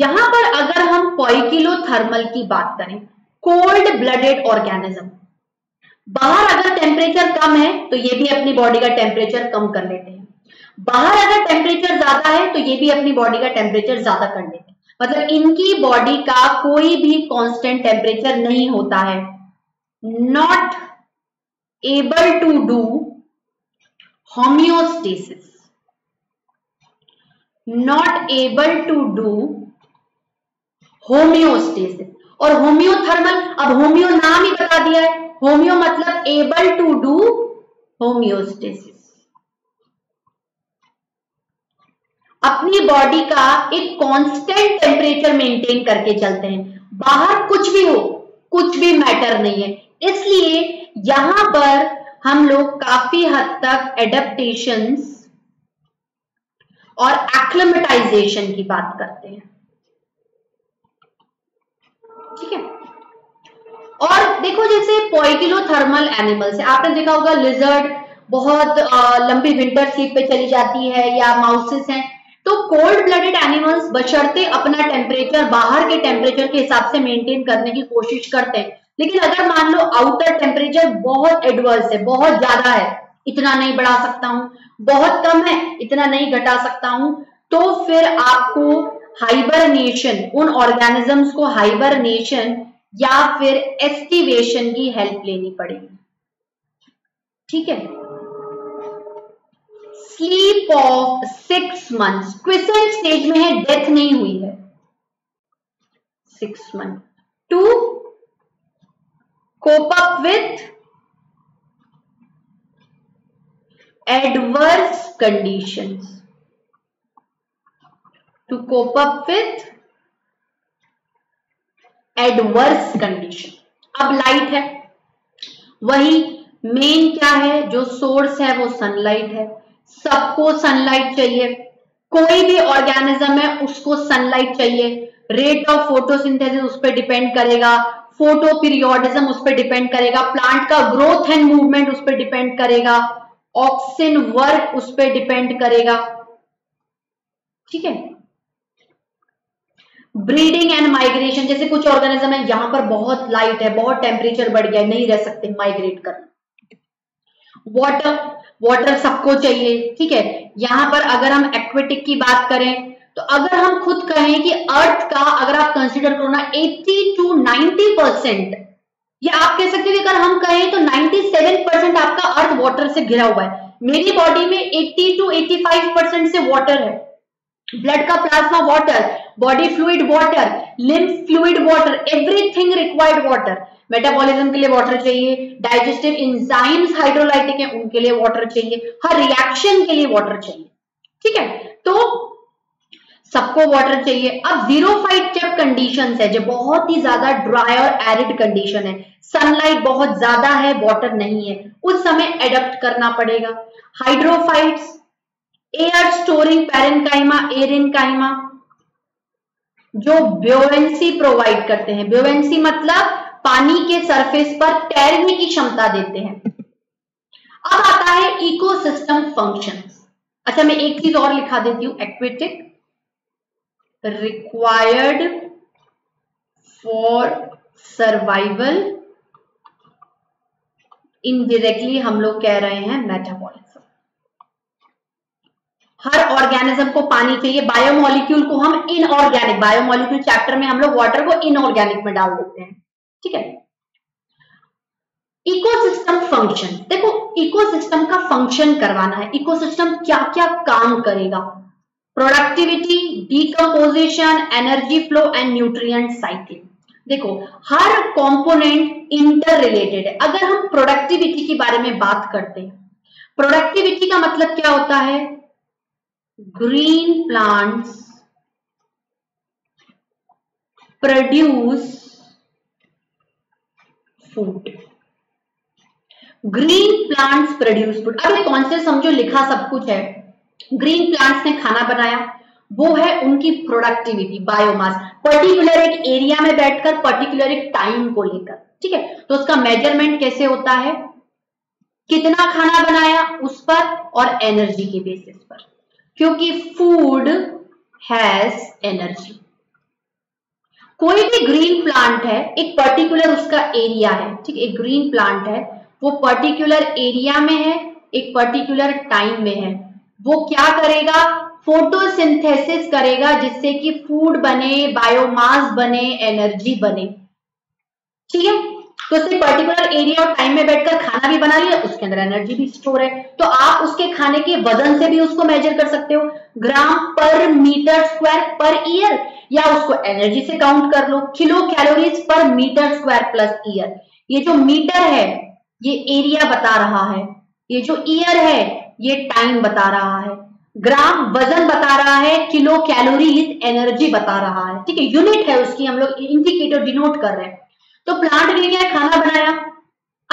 यहां पर अगर हम पॉइकिलोथर्मल की बात करें, कोल्ड ब्लडेड ऑर्गेनिज्म, बाहर अगर टेम्परेचर कम है तो ये भी अपनी बॉडी का टेम्परेचर कम कर लेते हैं, बाहर अगर टेम्परेचर ज्यादा है तो ये भी अपनी बॉडी का टेम्परेचर ज्यादा कर लेते हैं, मतलब इनकी बॉडी का कोई भी कांस्टेंट टेम्परेचर नहीं होता है। Not able to do homeostasis, not able to do homeostasis. और होम्योथर्मल, अब होम्यो नाम ही बता दिया है, होम्यो मतलब एबल टू डू होम्योस्टेसिस, अपनी बॉडी का एक कांस्टेंट टेम्परेचर मेंटेन करके चलते हैं, बाहर कुछ भी हो कुछ भी मैटर नहीं है। इसलिए यहां पर हम लोग काफी हद तक एडेप्टेशंस और एक्लेमेटाइजेशन की बात करते हैं, ठीक है। और देखो जैसे पॉइकिलोथर्मल एनिमल्स, आपने देखा होगा लिजर्ड बहुत लंबी विंटर स्लीप पे चली जाती है, या माउसेस हैं, तो कोल्ड ब्लडेड एनिमल्स बशर्ते अपना टेम्परेचर बाहर के टेम्परेचर के हिसाब से मेंटेन करने की कोशिश करते हैं, लेकिन अगर मान लो आउटर टेम्परेचर बहुत एडवर्स है, बहुत ज्यादा है, इतना नहीं बढ़ा सकता हूं, बहुत कम है, इतना नहीं घटा सकता हूं, तो फिर आपको हाइबरनेशन, उन ऑर्गेनिजम्स को हाइबरनेशन या फिर एस्टिवेशन की हेल्प लेनी पड़ेगी। ठीक है। Sleep of 6 months, quiescent stage में है, डेथ नहीं हुई है। 6 months to cope up with adverse conditions, to cope up with adverse condition। अब लाइट है, वही मेन क्या है, जो सोर्स है वो सनलाइट है, सबको सनलाइट चाहिए, कोई भी ऑर्गेनिज्म है उसको सनलाइट चाहिए। रेट ऑफ फोटोसिंथेसिस उस पर डिपेंड करेगा, फोटो पीरियोडिज्म उस पर डिपेंड करेगा, प्लांट का ग्रोथ एंड मूवमेंट उस पर डिपेंड करेगा, ऑक्सीजन वर्क उस पर डिपेंड करेगा। ठीक है। ब्रीडिंग एंड माइग्रेशन, जैसे कुछ ऑर्गेनिज्म है यहां पर बहुत लाइट है, बहुत टेम्परेचर बढ़ गया, नहीं रह सकते, माइग्रेट करना। वाटर सबको चाहिए। ठीक है। यहां पर अगर हम एक्वेटिक की बात करें तो अगर हम खुद कहें कि अर्थ का अगर आप कंसिडर करो ना 80 to 90%, या आप कह सकते हो कि अगर हम कहें तो 97% आपका अर्थ वाटर से घिरा हुआ है। मेरी बॉडी में 80 to 85% से वाटर है, ब्लड का plasma water, body fluid water, lymph fluid water, everything required water. Metabolism के लिए वाटर चाहिए, डाइजेस्टिव एंजाइम्स हाइड्रोलाइटिक है उनके लिए वाटर चाहिए, हर रिएक्शन के लिए वाटर चाहिए। ठीक है। तो सबको वाटर चाहिए। अब 0.5 कंडीशंस है, जो बहुत ही ज्यादा ड्राई और एरिड कंडीशन है, सनलाइट बहुत ज्यादा है, वाटर नहीं है, उस समय एडप्ट करना पड़ेगा। Hydrophytes, air storing parenchyma, aerenchyma, जो ब्योवेंसी प्रोवाइड करते हैं। ब्योवेंसी मतलब पानी के सरफेस पर तैरने की क्षमता देते हैं। अब आता है इकोसिस्टम फंक्शंस। अच्छा, मैं एक चीज और लिखा देती हूँ, aquatic required for survival, indirectly हम लोग कह रहे हैं मेटाबॉलिज्म। हर ऑर्गेनिज्म को पानी चाहिए। बायोमोलिक्यूल को हम इनऑर्गेनिक, बायोमोलिक्यूल चैप्टर में हम लोग वाटर को इनऑर्गेनिक में डाल देते हैं। ठीक है। इकोसिस्टम फंक्शन, देखो इकोसिस्टम का फंक्शन करवाना है, इकोसिस्टम क्या क्या काम करेगा, productivity, decomposition, energy flow and nutrient cycle. देखो हर कंपोनेंट इंटर रिलेटेड है। अगर हम प्रोडक्टिविटी के बारे में बात करते हैं, प्रोडक्टिविटी का मतलब क्या होता है, green plants produce food, green plants produce food. अब ये कॉन्सेप्ट समझो, लिखा सब कुछ है। ग्रीन प्लांट्स ने खाना बनाया, वो है उनकी प्रोडक्टिविटी, बायोमास, पर्टिकुलर एक एरिया में बैठकर, पर्टिकुलर एक टाइम को लेकर। ठीक है। तो उसका मेजरमेंट कैसे होता है, कितना खाना बनाया उस पर और एनर्जी के बेसिस पर, क्योंकि फूड हैज एनर्जी। कोई भी ग्रीन प्लांट है, एक पर्टिकुलर उसका एरिया है। ठीक है। एक ग्रीन प्लांट है, वो पर्टिकुलर एरिया में है, एक पर्टिकुलर टाइम में है, वो क्या करेगा, फोटोसिंथेसिस करेगा, जिससे कि फूड बने, बायोमास बने, एनर्जी बने। ठीक है। तो उसने पर्टिकुलर एरिया और टाइम में बैठकर खाना भी बना लिया, उसके अंदर एनर्जी भी स्टोर है, तो आप उसके खाने के वजन से भी उसको मेजर कर सकते हो, ग्राम पर मीटर स्क्वायर पर ईयर, या उसको एनर्जी से काउंट कर लो, kilo calories per metre square plus year. ये जो मीटर है ये एरिया बता रहा है, ये जो ईयर है ये टाइम बता रहा है, ग्राम वजन बता रहा है, किलो कैलोरीज एनर्जी बता रहा है। ठीक है। यूनिट है उसकी, हम लोग इंडिकेटर डिनोट कर रहे हैं। तो प्लांट ने क्या खाना बनाया,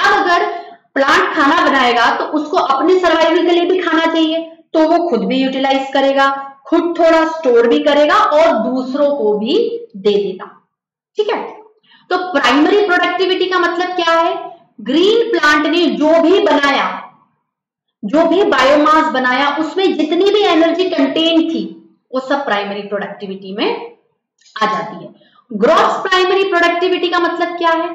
अब अगर प्लांट खाना बनाएगा तो उसको अपने सर्वाइवल के लिए भी खाना चाहिए, तो वो खुद भी यूटिलाइज करेगा, खुद थोड़ा स्टोर भी करेगा और दूसरों को भी दे देगा। ठीक है। तो प्राइमरी प्रोडक्टिविटी का मतलब क्या है, ग्रीन प्लांट ने जो भी बनाया, जो भी बायोमास बनाया, उसमें जितनी भी एनर्जी कंटेन थी वो सब प्राइमरी प्रोडक्टिविटी में आ जाती है। ग्रॉस प्राइमरी प्रोडक्टिविटी का मतलब क्या है?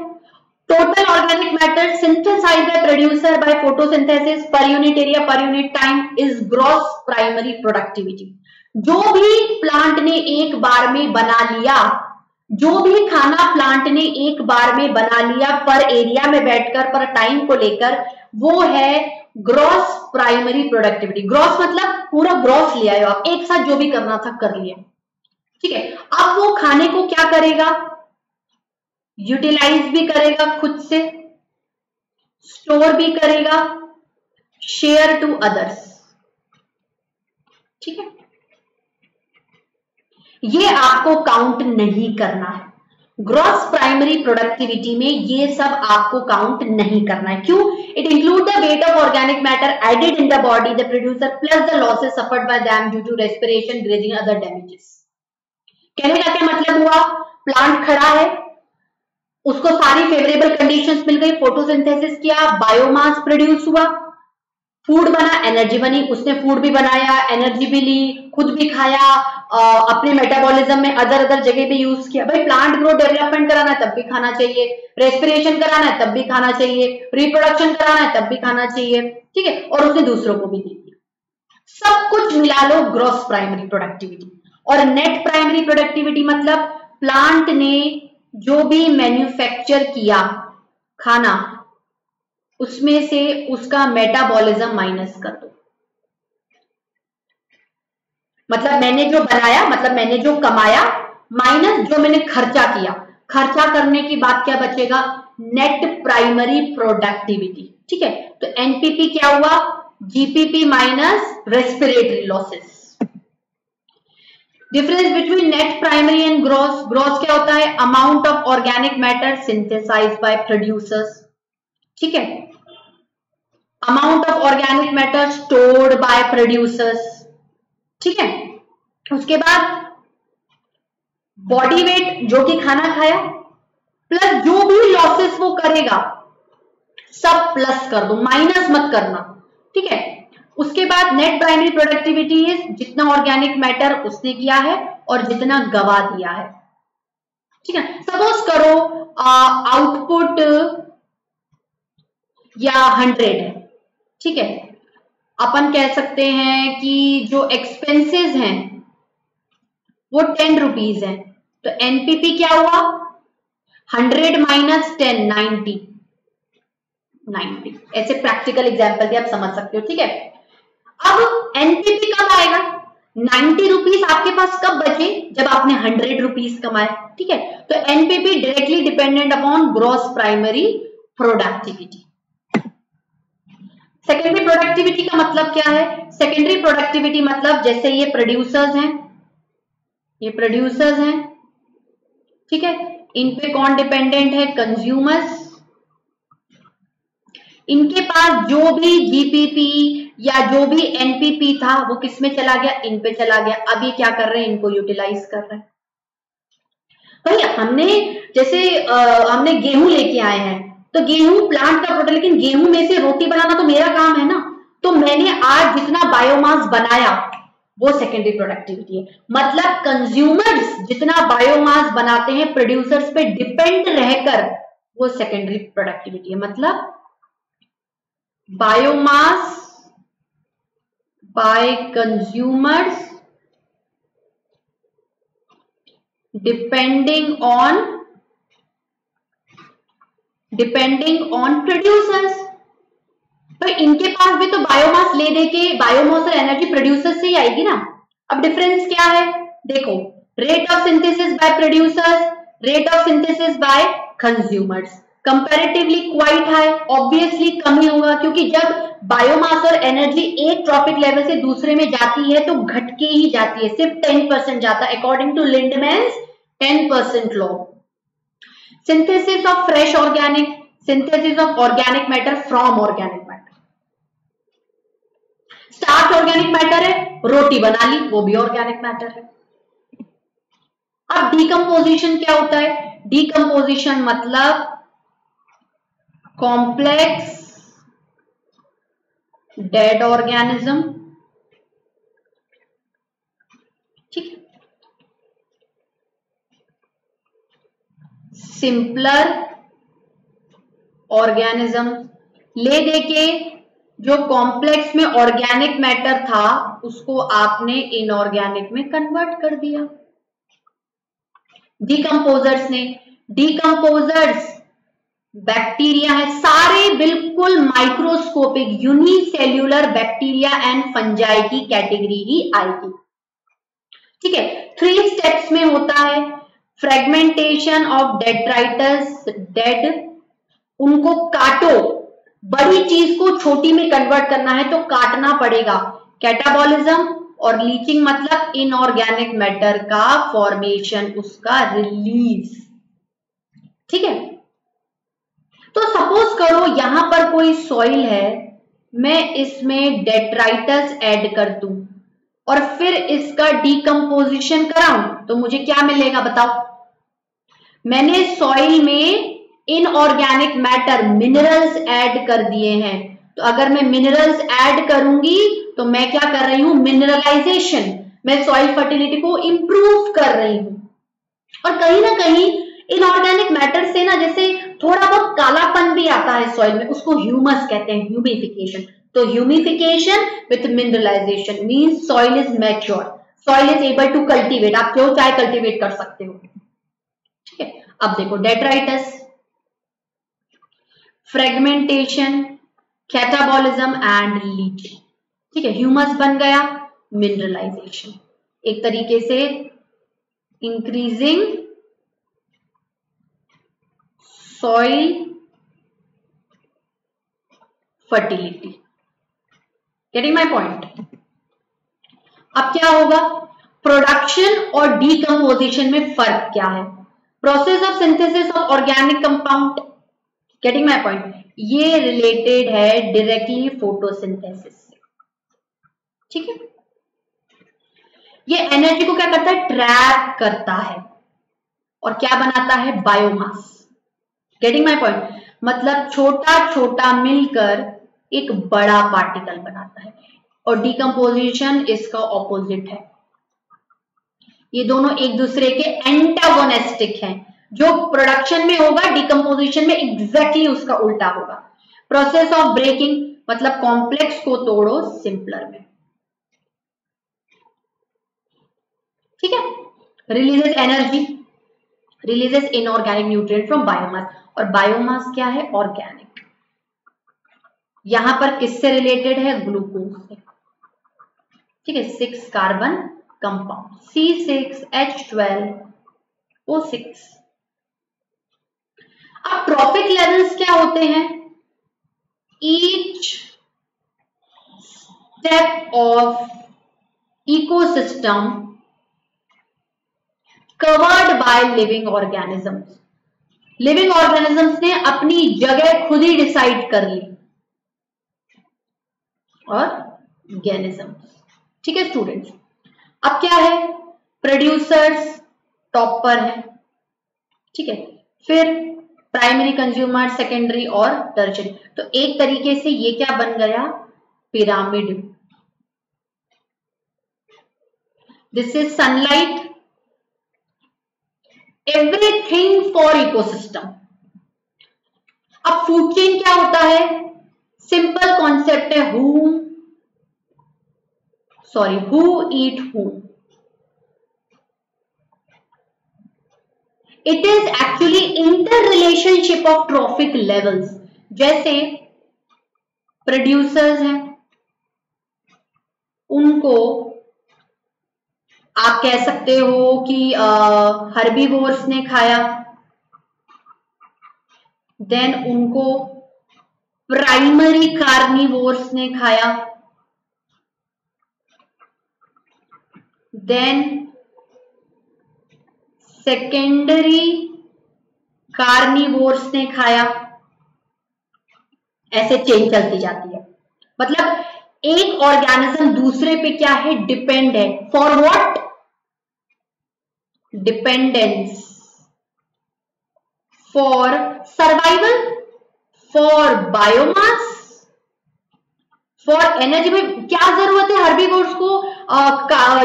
Total organic matter synthesise by producer by photosynthesis per unit area per unit time is gross primary productivity. जो भी प्लांट ने एक बार में बना लिया, जो भी खाना प्लांट ने एक बार में बना लिया पर एरिया में बैठकर, पर टाइम को लेकर, वो है ग्रॉस प्राइमरी प्रोडक्टिविटी। ग्रॉस मतलब पूरा ग्रॉस लिया है आप, एक साथ जो भी करना था कर लिया, ठीक है। अब वो खाने को क्या करेगा? यूटिलाइज भी करेगा, खुद से स्टोर भी करेगा, शेयर टू अदर्स, ठीक है। ये आपको काउंट नहीं करना है ग्रॉस प्राइमरी प्रोडक्टिविटी में, ये सब आपको काउंट नहीं करना है। क्यों? It include the weight of organic matter added in the body the producer plus the losses suffered by them due to respiration breathing other damages. कहने का क्या मतलब हुआ? प्लांट खड़ा है, उसको सारी फेवरेबल कंडीशंस मिल गई, फोटोसिंथेसिस किया, बायोमास प्रोड्यूस हुआ, फूड बना, एनर्जी बनी, उसने फूड भी बनाया, एनर्जी भी ली, खुद भी खाया, अपने मेटाबॉलिज्म में अदर अदर जगह भी यूज किया। भाई प्लांट ग्रोथ डेवलपमेंट कराना है तब भी खाना चाहिए, रेस्पिरेशन कराना है तब भी खाना चाहिए, रिप्रोडक्शन कराना है तब भी खाना चाहिए, ठीक है। और उसने दूसरों को भी दे दिया। सब कुछ मिला लो ग्रॉस प्राइमरी प्रोडक्टिविटी। और नेट प्राइमरी प्रोडक्टिविटी मतलब प्लांट ने जो भी मैन्युफैक्चर किया खाना, उसमें से उसका मेटाबॉलिज्म माइनस कर दो। मतलब मैंने जो बनाया, मतलब मैंने जो कमाया माइनस जो मैंने खर्चा किया। खर्चा करने के बाद क्या बचेगा? नेट प्राइमरी प्रोडक्टिविटी, ठीक है। तो एनपीपी क्या हुआ? GPP minus respiratory losses. Difference between net primary and gross. Gross क्या होता है? Amount of organic matter synthesise by producers, ठीक है। Amount of organic matter stored by producers, ठीक है। उसके बाद बॉडी वेट जो कि खाना खाया प्लस जो भी लॉसेस वो करेगा सब प्लस कर दो, माइनस मत करना, ठीक है। उसके बाद नेट प्राइमरी प्रोडक्टिविटी इज जितना ऑर्गेनिक मैटर उसने किया है और जितना गवा दिया है, ठीक है। सपोज करो आउटपुट या 100 है, ठीक है। अपन कह सकते हैं कि जो एक्सपेंसेस हैं वो 10 रुपीज है, तो एनपीपी क्या हुआ? 100 माइनस 10, 90। ऐसे प्रैक्टिकल एग्जाम्पल भी आप समझ सकते हो, ठीक है। अब एनपीपी कब आएगा? 90 रुपीज आपके पास कब बचे? जब आपने 100 रुपीज कमाए, ठीक है। तो NPP directly dependent upon gross primary productivity. Secondary productivity का मतलब क्या है? सेकेंडरी प्रोडक्टिविटी मतलब जैसे ये प्रोड्यूसर्स हैं, ये प्रोड्यूसर्स हैं, ठीक है। इन पे कौन डिपेंडेंट है? कंज्यूमर्स। इनके पास जो भी जीपीपी या जो भी एनपीपी था वो किस में चला गया? इन पे चला गया। अब ये क्या कर रहे हैं? इनको यूटिलाइज कर रहे हैं। भाई हमने जैसे हमने गेहूं लेके आए हैं, तो गेहूं प्लांट का प्रोडक्ट, लेकिन गेहूं में से रोटी बनाना तो मेरा काम है ना। तो मैंने आज जितना बायोमास बनाया वो सेकेंडरी प्रोडक्टिविटी है। मतलब कंज्यूमर्स जितना बायोमास बनाते हैं प्रोड्यूसर्स पे डिपेंड रहकर, वो सेकेंडरी प्रोडक्टिविटी है। मतलब biomass by consumers depending on producers। पर इनके पास भी तो बायोमास ले देके बायोमास और एनर्जी प्रोड्यूसर्स से ही आएगी ना। अब डिफरेंस क्या है? देखो, rate of synthesis by producers, rate of synthesis by consumers comparatively quite high, obviously कम ही होगा, क्योंकि जब बायोमास और एनर्जी एक ट्रॉपिक लेवल से दूसरे में जाती है तो घट के ही जाती है, सिर्फ 10% जाता है according to Lindeman's 10% law. Synthesis of fresh organic, synthesis of organic matter from organic matter. Starch organic matter है, रोटी बना ली वो भी ऑर्गेनिक मैटर है। अब डीकम्पोजिशन क्या होता है? डीकम्पोजिशन मतलब complex dead organism, simpler organism. ले देके जो कॉम्प्लेक्स में ऑर्गेनिक मैटर था उसको आपने इनऑर्गेनिक में कन्वर्ट कर दिया डीकंपोजर्स ने। डीकंपोजर्स बैक्टीरिया है, सारे बिल्कुल microscopic unicellular bacteria and fungi की कैटेगरी ही आएगी। ठीक है, 3 स्टेप्स में होता है फ्रेगमेंटेशन ऑफ डेट्राइटस, डेड उनको काटो, बड़ी चीज को छोटी में कन्वर्ट करना है तो काटना पड़ेगा। कैटाबॉलिज्म और लीचिंग मतलब इनऑर्गेनिक मैटर का फॉर्मेशन, उसका रिलीज। ठीक है, तो सपोज करो यहां पर कोई सॉइल है, मैं इसमें डेट्राइटस ऐड कर दूं और फिर इसका डीकंपोजिशन कराऊं तो मुझे क्या मिलेगा बताओ। मैंने सॉइल में इनऑर्गेनिक मैटर मिनरल्स ऐड कर दिए हैं, तो अगर मैं मिनरल्स ऐड करूंगी तो मैं क्या कर रही हूं, मिनरलाइजेशन, मैं सॉइल फर्टिलिटी को इंप्रूव कर रही हूं। और कहीं ना कहीं इनऑर्गेनिक मैटर से ना जैसे थोड़ा बहुत कालापन भी आता है सॉइल में, उसको ह्यूमस कहते हैं, ह्यूमिफिकेशन। तो humification with mineralisation means soil is mature, soil is able to cultivate, आप जो चाहे कल्टीवेट कर सकते हो। ठीक है, अब देखो detritus, fragmentation, catabolism and leaching. ठीक है, ह्यूमस बन गया, मिनरलाइजेशन, एक तरीके से increasing soil fertility. Getting my point. अब क्या होगा, प्रोडक्शन और डीकंपोजिशन में फर्क क्या है, process of synthesis of organic compound. Getting my point, ये रिलेटेड है डायरेक्टली फोटोसिंथेसिस से। ठीक है, ये एनर्जी को क्या करता है, ट्रैप करता है और क्या बनाता है, बायोमास। गेटिंग माई पॉइंट, मतलब छोटा छोटा मिलकर एक बड़ा पार्टिकल बनाता है और डिकम्पोजिशन इसका ऑपोजिट है। ये दोनों एक दूसरे के एंटागोनिस्टिक हैं, जो प्रोडक्शन में होगा डिकम्पोजिशन में एग्जैक्टली उसका उल्टा होगा। प्रोसेस ऑफ ब्रेकिंग मतलब कॉम्प्लेक्स को तोड़ो सिंपलर में। ठीक है, releases energy, releases inorganic nutrient from biomass, और बायोमास क्या है, ऑर्गेनिक। यहां पर किससे रिलेटेड है, ग्लूकोज से। ठीक है, 6 कार्बन कंपाउंड C6H12O6। अब ट्रॉफिक लेवल्स क्या होते हैं, each step of ecosystem covered by living organisms. Living organisms ने अपनी जगह खुद ही डिसाइड कर ली, ऑर्गेनिजम्स। ठीक है स्टूडेंट्स, अब क्या है, प्रोड्यूसर्स टॉप पर है, ठीक है, फिर प्राइमरी कंज्यूमर, सेकेंडरी और टर्शरी। तो एक तरीके से ये क्या बन गया, pyramid. This is sunlight, everything for ecosystem. अब फूड चेन क्या होता है, सिंपल कॉन्सेप्ट है, who eat who. It is actually inter relationship of trophic levels. जैसे प्रोड्यूसर्स हैं, उनको आप कह सकते हो कि हर्बीवोर्स ने खाया, देन उनको प्राइमरी कार्निवोर्स ने खाया, देन सेकेंडरी कार्निवोर्स ने खाया, ऐसे चेन चलती जाती है। मतलब एक ऑर्गेनिज्म दूसरे पे क्या है, डिपेंड है, for what, dependence, for survival, for biomass, for energy. में क्या जरूरत है हर्बीवोर्स को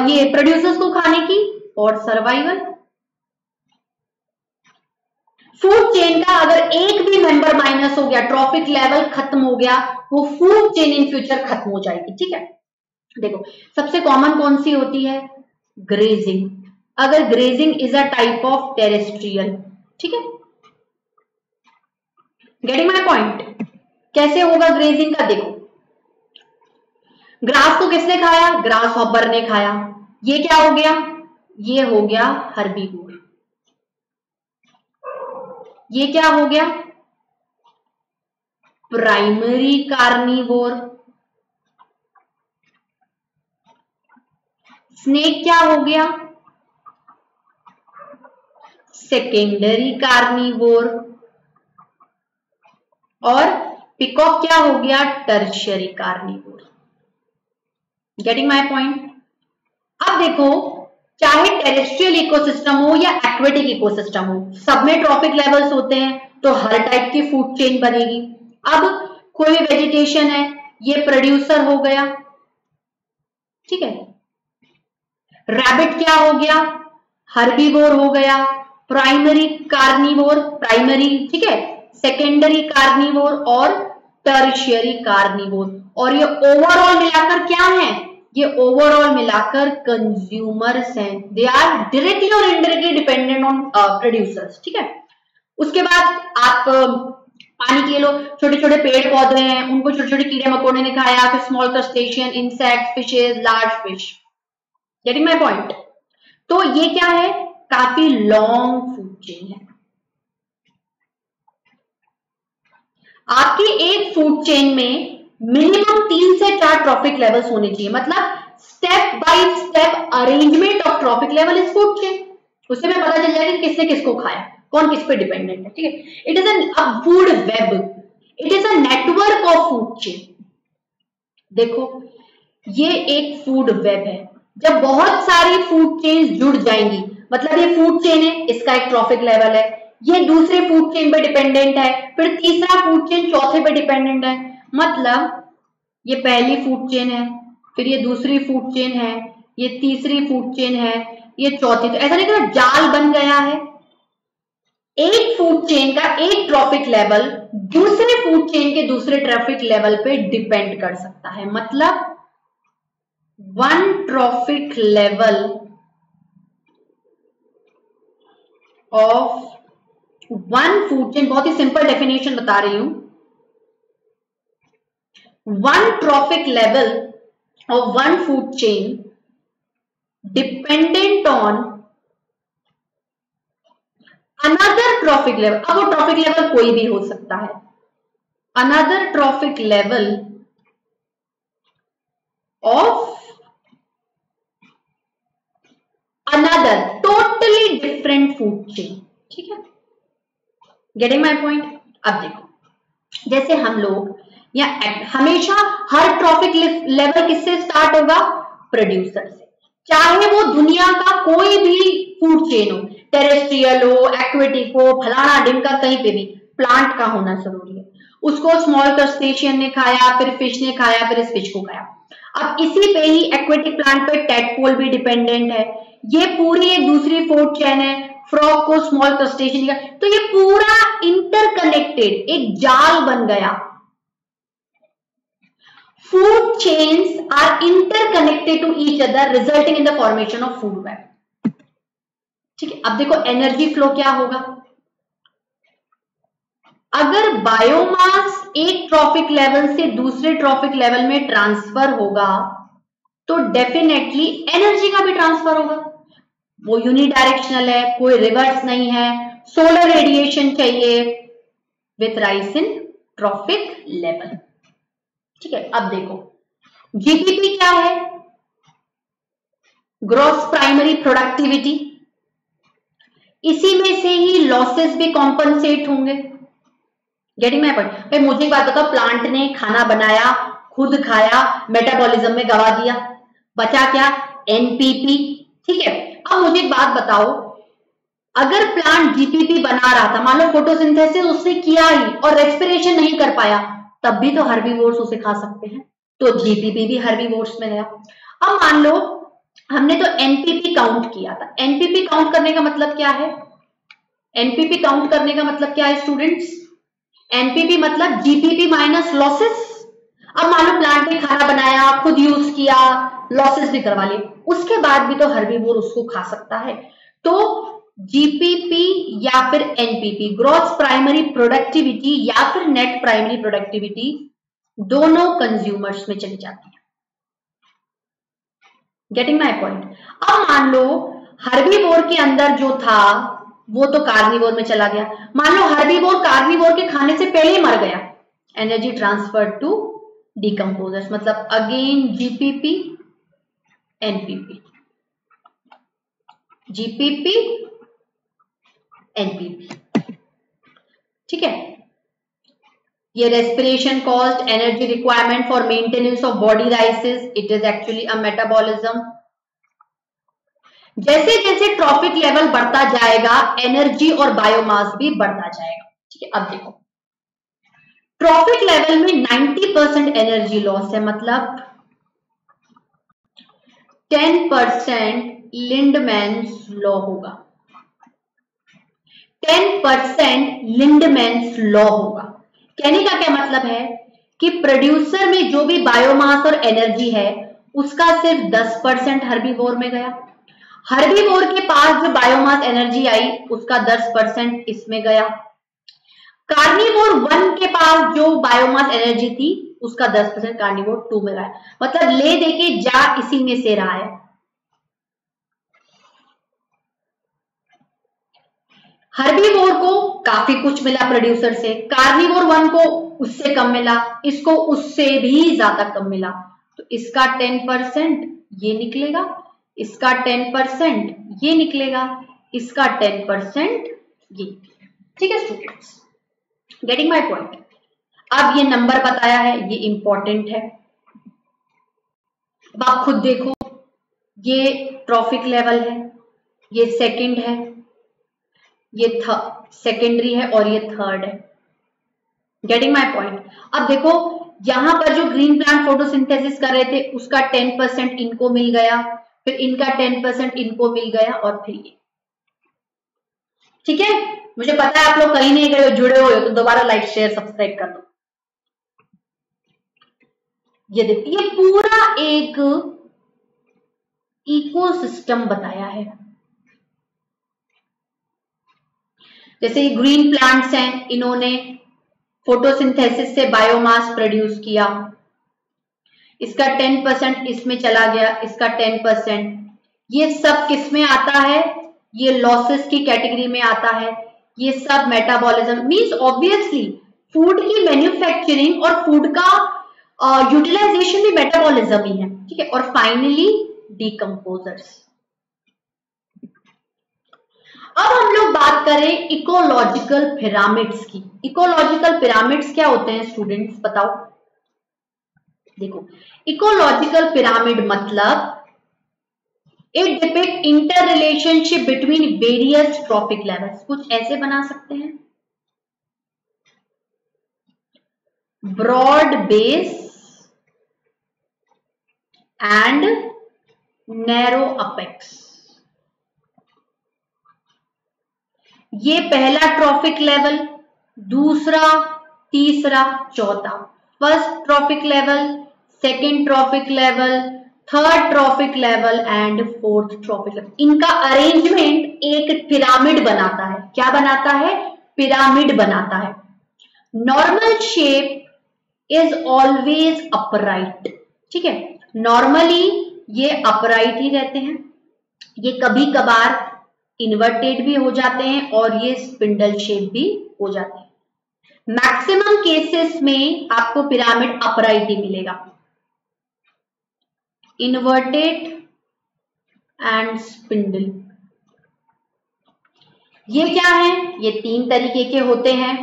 ये प्रोड्यूसर्स को खाने की, फॉर सर्वाइवल। फूड चेन का अगर एक भी मेंबर माइनस हो गया, ट्रॉफिक लेवल खत्म हो गया, वो फूड चेन इन फ्यूचर खत्म हो जाएगी। ठीक है, देखो सबसे कॉमन कौन सी होती है? ग्रेजिंग। अगर grazing is a type of terrestrial, ठीक है, गेटिंग माय पॉइंट। कैसे होगा ग्रेजिंग का? देखो ग्रास को किसने खाया? ग्रास हॉपर ने खाया। ये क्या हो गया? ये हो गया हर्बीवोर। ये क्या हो गया? Primary carnivore. स्नेक क्या हो गया? Secondary carnivore. और पिकॉक क्या हो गया? Tertiary carnivore. Getting my point. अब देखो चाहे टेरेस्ट्रियल इकोसिस्टम हो या एक्वेटिक इकोसिस्टम हो, सब में ट्रॉफिक लेवल्स होते हैं, तो हर टाइप की फूड चेन बनेगी। अब कोई वेजिटेशन है, ये प्रोड्यूसर हो गया, ठीक है। रैबिट क्या हो गया? हर्बीवोर हो गया। प्राइमरी कार्निवोर, प्राइमरी, ठीक है, सेकेंडरी कार्निवोर और टर्शियरी कार्निवोर। और ये ओवरऑल मिलाकर क्या है? ये ओवरऑल मिलाकर कंज्यूमर्स हैं। दे आर डायरेक्टली और इनडायरेक्टली डिपेंडेंट ऑन प्रोड्यूसर्स, ठीक है। उसके बाद आप पानी ले लो, छोटे छोटे पेड़ पौधे हैं, उनको छोटे छोटे कीड़े मकोड़े ने खाया, फिर small crustacean, insect, fishes, large fish. Getting my point. तो ये क्या है? काफी लॉन्ग फूड चेन है। आपकी एक फूड चेन में मिनिमम 3 से 4 ट्रॉफिक लेवल्स होने चाहिए, मतलब step by step arrangement of trophic level is food chain. उससे मैं पता चल जाएगा कि किसने किसको खाया, कौन किस पे डिपेंडेंट है, ठीक है। It is a food web, it is a network of food chain. देखो ये एक फूड वेब है। जब बहुत सारी फूड चेन जुड़ जाएंगी, मतलब ये फूड चेन है, इसका एक ट्रॉफिक लेवल है, ये दूसरे फूड चेन पे डिपेंडेंट है, फिर तीसरा फूड चेन चौथे पे डिपेंडेंट है। मतलब ये पहली फूड चेन है, फिर ये दूसरी फूड चेन है, ये तीसरी फूड चेन है, ये चौथी। तो ऐसा नहीं कि जाल बन गया है। एक फूड चेन का एक ट्रॉफिक लेवल दूसरे फूड चेन के दूसरे ट्रॉफिक लेवल पे डिपेंड कर सकता है, मतलब one trophic level of one food chain. बहुत ही सिंपल डेफिनेशन बता रही हूं। One trophic level of one food chain dependent on another trophic level. अब वो trophic level कोई भी हो सकता है। Another trophic level of another totally different food chain, ठीक है। Getting my point? अब देखो जैसे हम लोग या हमेशा हर ट्रॉफिक लेवल किससे स्टार्ट होगा? प्रोड्यूसर से। चाहे वो दुनिया का कोई भी फूड चेन हो, टेरेस्ट्रियल हो, एक्वेटिक हो, फलाना ढिमका, कहीं पे भी प्लांट का होना जरूरी है। उसको स्मॉल क्रस्टेशियन ने खाया, फिर फिश ने खाया, फिर इस फिश को खाया। अब इसी पे ही एक्वेटिक प्लांट पे टैडपोल भी डिपेंडेंट है। ये पूरी एक दूसरी फूड चेन है। फ्रॉग को स्मॉल क्रस्टेशियन का, तो ये पूरा इंटरकनेक्टेड एक जाल बन गया। Food chains are interconnected to each other, resulting in the formation of food web. ठीक है, अब देखो एनर्जी फ्लो क्या होगा। अगर बायोमास एक ट्रॉफिक लेवल से दूसरे ट्रॉफिक लेवल में ट्रांसफर होगा, तो डेफिनेटली एनर्जी का भी ट्रांसफर होगा। वो यूनिडायरेक्शनल है, कोई रिवर्स नहीं है। सोलर रेडिएशन चाहिए with rise in trophic level, ठीक है। अब देखो जीपीपी क्या है? Gross primary productivity. इसी में से ही लॉसेस भी कॉम्पनसेट होंगे। Getting my point. भाई मुझे एक बात बताओ, प्लांट ने खाना बनाया, खुद खाया, मेटाबॉलिज्म में गवा दिया, बचा क्या? एनपीपी, ठीक है। अब मुझे एक बात बताओ, अगर प्लांट जीपीपी बना रहा था, मान लो फोटोसिंथेसिस उसने किया ही और रेस्पिरेशन नहीं कर पाया, तब भी तो हर्बीवोर्स उसे खा सकते हैं, तो जीपीपी भी हर्बीवोर्स में गया। अब मान लो हमने तो एनपीपी काउंट किया था। एनपीपी काउंट करने का मतलब क्या है? एनपीपी काउंट करने का मतलब क्या है स्टूडेंट्स? एनपीपी मतलब जीपीपी माइनस लॉसेस। अब मान लो प्लांट ने खाना बनाया, खुद यूज किया, लॉसेस भी करवा ली, उसके बाद भी तो हर्बीवोर उसको खा सकता है। तो जीपीपी या फिर एनपीपी, ग्रॉस प्राइमरी प्रोडक्टिविटी या फिर नेट प्राइमरी प्रोडक्टिविटी, दोनों कंज्यूमर्स में चली जाती है। Getting my point? अब मान लो हर्बीवोर के अंदर जो था वो तो कार्निवोर में चला गया, मान लो हर्बीवोर कार्निवोर के खाने से पहले ही मर गया, एनर्जी ट्रांसफर टू डिकम्पोजर्स, मतलब again GPP NPP, GPP NPP. ठीक है, ये respiration cost, energy requirement for maintenance of body rises, it is actually a metabolism. जैसे जैसे ट्रॉफिक लेवल बढ़ता जाएगा एनर्जी और बायोमास भी बढ़ता जाएगा। ठीक है, अब देखो ट्रॉफिक लेवल में 90% एनर्जी लॉस है, मतलब 10% लिंडमैन्स लॉ होगा, 10% लिंडमैन्स लॉ होगा। कहने का क्या मतलब है कि प्रोड्यूसर में जो भी बायोमास और एनर्जी है उसका सिर्फ 10% हर्बीवोर में गया, हर्बीवोर के पास जो बायोमास एनर्जी आई उसका 10% इसमें गया, कार्निवोर 1 के पास जो बायोमास एनर्जी थी उसका 10% कार्निवोर 2 में गया। मतलब ले देके जा इसी में से रहा है। हर्बीवोर को काफी कुछ मिला प्रोड्यूसर से, कार्निवोर 1 को उससे कम मिला, इसको उससे भी ज्यादा कम मिला, तो इसका 10% ये निकलेगा, इसका 10% ये निकलेगा, इसका 10% ये। ठीक है स्टूडेंट्स, गेटिंग माय पॉइंट? अब ये नंबर बताया है, ये इंपॉर्टेंट है। अब आप खुद देखो, ये ट्रॉफिक लेवल है, ये सेकंड है, ये सेकेंडरी है और ये थर्ड है। Getting my point? अब देखो यहां पर जो ग्रीन प्लांट फोटोसिंथेसिस कर रहे थे उसका 10% इनको मिल गया, फिर इनका 10% इनको मिल गया और फिर ये। ठीक है, मुझे पता है आप लोग कहीं नहीं गए, जुड़े हुए हो तो दोबारा लाइक शेयर सब्सक्राइब कर दो। ये देखो, ये पूरा एक इकोसिस्टम बताया है। जैसे ये ग्रीन प्लांट्स हैं, इन्होंने फोटोसिंथेसिस से बायोमास प्रोड्यूस किया, इसका 10% इसमें चला गया, इसका 10%, ये सब किस में आता है? ये लॉसेस की कैटेगरी में आता है। ये सब मेटाबॉलिज्म मींस ऑब्वियसली फूड की मैन्युफैक्चरिंग और फूड का यूटिलाइजेशन भी मेटाबॉलिज्म ही है। ठीक है, और फाइनली डिकम्पोजर्स। अब हम लोग बात करें इकोलॉजिकल पिरामिड्स की। इकोलॉजिकल पिरामिड्स क्या होते हैं स्टूडेंट्स, बताओ? देखो इकोलॉजिकल पिरामिड मतलब it depict inter relationship between various trophic levels. कुछ ऐसे बना सकते हैं, broad base and narrow apex. ये पहला ट्रॉफिक लेवल, दूसरा, तीसरा, चौथा। First trophic level, second trophic level, third trophic level and fourth trophic level. इनका अरेंजमेंट एक पिरामिड बनाता है। क्या बनाता है? पिरामिड बनाता है। Normal shape is always upright. ठीक है, नॉर्मली ये अपराइट ही रहते हैं, ये कभी कभार इन्वर्टेड भी हो जाते हैं और ये स्पिंडल शेप भी हो जाते हैं। मैक्सिमम केसेस में आपको पिरामिड अपराइट ही मिलेगा, इन्वर्टेड एंड स्पिंडल। ये क्या है? ये तीन तरीके के होते हैं।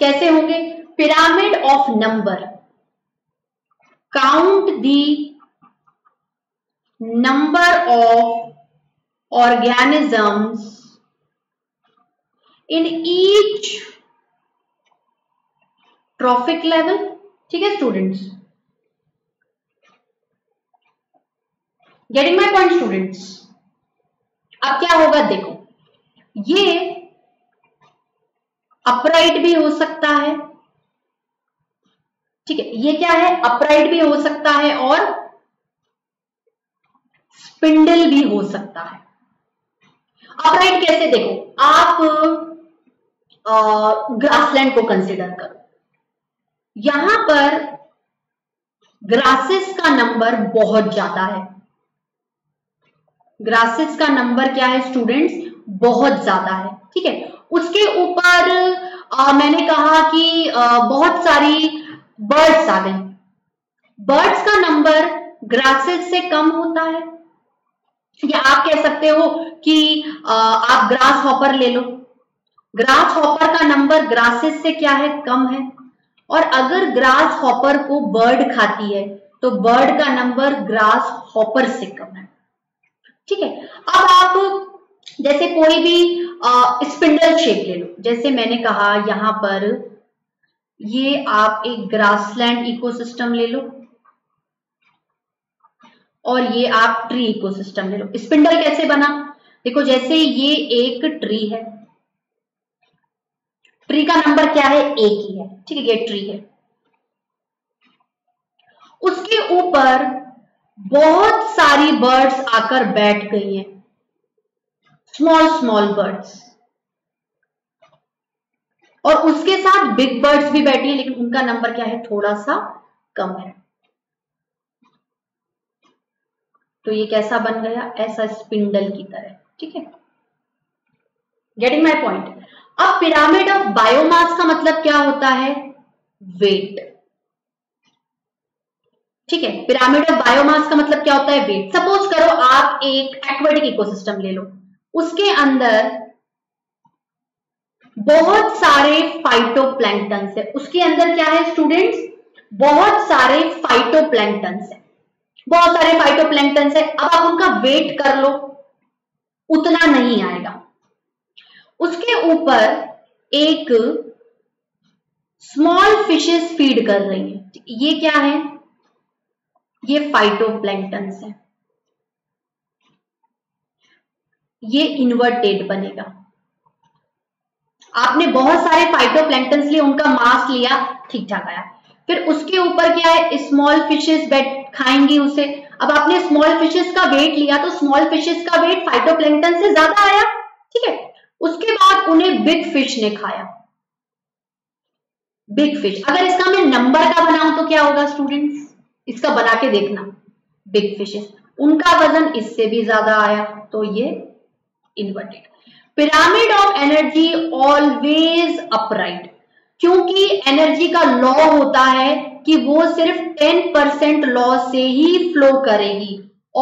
कैसे होंगे? Pyramid of number, count the number of organisms in each trophic level. ठीक है students, getting my point students? अब क्या होगा देखो, ये अपराइट भी हो सकता है, ठीक है, ये क्या है, अपराइट भी हो सकता है और स्पिंडल भी हो सकता है। अपराइट कैसे, देखो आप ग्रासलैंड को कंसीडर करो, यहां पर ग्रासेस का नंबर बहुत ज्यादा है, ग्रासेस का नंबर क्या है स्टूडेंट्स, बहुत ज्यादा है, ठीक है। उसके ऊपर मैंने कहा कि बहुत सारी बर्ड्स आ गई, बर्ड्स का नंबर ग्रासेस से कम होता है, या आप कह सकते हो कि आप ग्रास हॉपर ले लो, ग्रास हॉपर का नंबर ग्रासेस से क्या है, कम है, और अगर ग्रास हॉपर को बर्ड खाती है तो बर्ड का नंबर ग्रास हॉपर से कम है, ठीक है। अब आप जैसे कोई भी स्पिंडल शेप ले लो, जैसे मैंने कहा यहां पर ये आप एक ग्रासलैंड इकोसिस्टम ले लो और ये आप ट्री इकोसिस्टम ले लो। स्पिंडल कैसे बना, देखो जैसे ये एक ट्री है, ट्री का नंबर क्या है, एक ही है, ठीक है, ये ट्री है, उसके ऊपर बहुत सारी बर्ड्स आकर बैठ गई हैं, स्मॉल स्मॉल बर्ड्स, और उसके साथ बिग बर्ड्स भी बैठी है, लेकिन उनका नंबर क्या है, थोड़ा सा कम है। तो ये कैसा बन गया, ऐसा स्पिंडल की तरह, ठीक है, गेटिंग माय पॉइंट। अब पिरामिड ऑफ बायोमास का मतलब क्या होता है, वेट, ठीक है, पिरामिड ऑफ बायोमास का मतलब क्या होता है, वेट। सपोज करो आप एक एक्वाटिक इकोसिस्टम ले लो, उसके अंदर बहुत सारे फाइटोप्लैंक्टन्स है, उसके अंदर क्या है स्टूडेंट्स, बहुत सारे फाइटोप्लैंक्टन्स है, बहुत सारे फाइटोप्लैंक्टन्स है। अब आप उनका वेट कर लो, उतना नहीं आएगा। उसके ऊपर एक स्मॉल फिशेस फीड कर रही है, ये क्या है, ये फाइटोप्लैंक्टन्स है, ये इन्वर्टेड बनेगा। आपने बहुत सारे फाइटोप्लैंक्टन्स लिए, उनका मास लिया, ठीक ठाक आया, फिर उसके ऊपर क्या है, स्मॉल फिशेस बैठ खाएंगी उसे। अब आपने स्मॉल फिशेस का वेट लिया तो स्मॉल फिशेस का वेट फाइटोप्लैंक्टन से ज्यादा आया, ठीक है। उसके बाद उन्हें बिग फिश ने खाया, बिग फिश। अगर इसका मैं नंबर का बनाऊं तो क्या होगा स्टूडेंट्स, इसका बना के देखना, बिग फिशेस, उनका वजन इससे भी ज्यादा आया, तो ये inverted. Pyramid of energy always upright, क्योंकि एनर्जी का लॉ होता है कि वो सिर्फ 10% लॉ से ही फ्लो करेगी,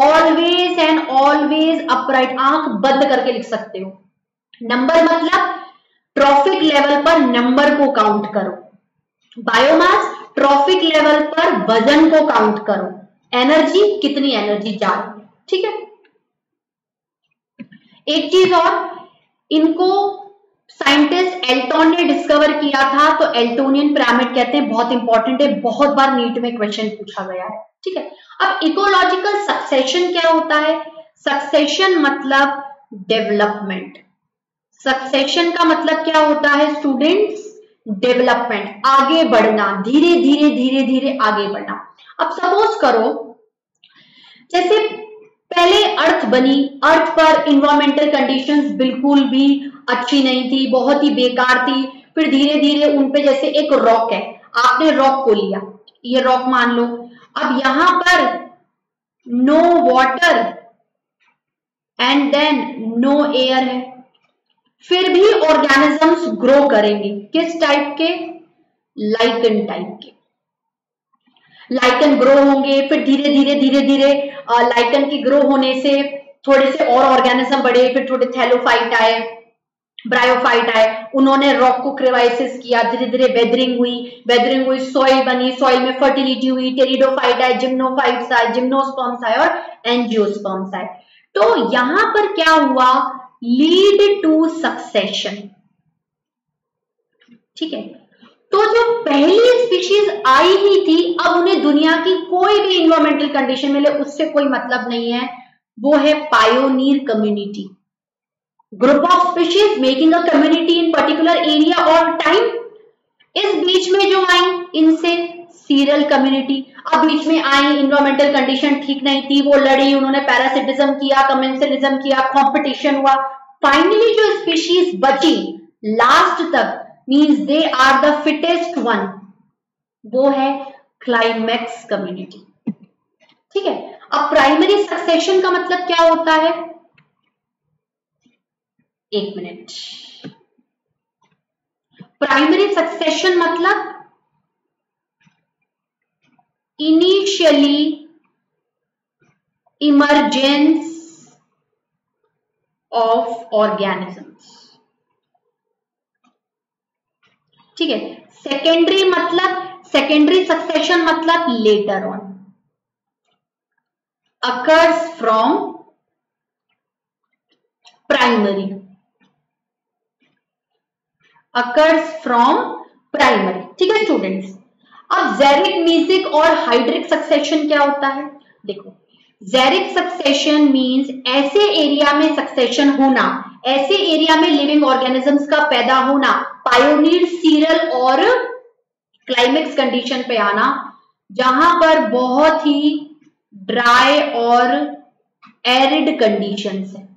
ऑलवेज एंड ऑलवेज अपराइट। आंख बंद करके लिख सकते हो, नंबर मतलब ट्रॉफिक लेवल पर नंबर को काउंट करो, बायोमास ट्रॉफिक लेवल पर वजन को काउंट करो, एनर्जी कितनी एनर्जी जा रही है, ठीक है। एक चीज और, इनको साइंटिस्ट एल्टोन ने डिस्कवर किया था, तो एल्टोनियन पिरामिड कहते हैं, बहुत इंपॉर्टेंट है, बहुत बार नीट में क्वेश्चन पूछा गया है, ठीक है। अब इकोलॉजिकल सक्सेशन क्या होता है, सक्सेशन मतलब डेवलपमेंट, सक्सेशन का मतलब क्या होता है स्टूडेंट्स, डेवलपमेंट, आगे बढ़ना, धीरे धीरे धीरे धीरे आगे बढ़ना। अब सपोज करो जैसे पहले अर्थ बनी, अर्थ पर इन्वायरमेंटल कंडीशंस बिल्कुल भी अच्छी नहीं थी, बहुत ही बेकार थी, फिर धीरे धीरे उनपे, जैसे एक रॉक है, आपने रॉक को लिया, ये रॉक मान लो, अब यहां पर no water and then no air है, फिर भी ऑर्गेनिजम्स ग्रो करेंगे, किस टाइप के, लाइकन टाइप के, लाइकन ग्रो होंगे, फिर धीरे धीरे धीरे धीरे लाइकन के ग्रो होने से थोड़े से और ऑर्गेनिज्म बढ़े, फिर थोड़े थैलोफाइट आए, ब्रायोफाइट आए, उन्होंने रॉक को क्रिवाइसिस किया, धीरे धीरे वेदरिंग हुई, वेदरिंग हुई, सॉइल बनी, सॉइल में फर्टिलिटी हुई, टेरिडोफाइट आए, जिम्नोफाइट्स आए, जिम्नोस्पर्म्स आए और एंजियोस्पर्म्स आए। तो यहां पर क्या हुआ, लीड टू सक्सेशन, ठीक है। तो जो पहली स्पीशीज आई ही थी, अब उन्हें दुनिया की कोई भी इन्वायरमेंटल कंडीशन मिले उससे कोई मतलब नहीं है, वो है pioneer community, group of species making a community in particular area और टाइम। इस बीच में जो आई इनसे सीरियल कम्युनिटी, अब बीच में आई इन्वायरमेंटल कंडीशन ठीक नहीं थी, वो लड़ी, उन्होंने पैरासिटिज्म किया, कमेंसलिज्म किया, कंपटीशन हुआ, फाइनली जो स्पीशीज बची लास्ट तक means they are the fittest one, वो है क्लाइमैक्स कम्युनिटी। ठीक है, अब प्राइमरी सक्सेशन का मतलब क्या होता है, एक मिनट, प्राइमरी सक्सेशन मतलब Initially emergence of organisms। ठीक है, सेकेंडरी मतलब सेकेंडरी सक्सेशन मतलब later on, occurs from primary, occurs from primary. ठीक है स्टूडेंट्स, अब ज़ेरिक मेसिक और हाइड्रिक सक्सेशन क्या होता है, देखो ज़ेरिक सक्सेशन मींस ऐसे एरिया में सक्सेशन होना, ऐसे एरिया में लिविंग ऑर्गेनिजम्स का पैदा होना, पायोनियर सीरल और क्लाइमेक्स कंडीशन पे आना, जहां पर बहुत ही ड्राई और एरिड कंडीशंस है,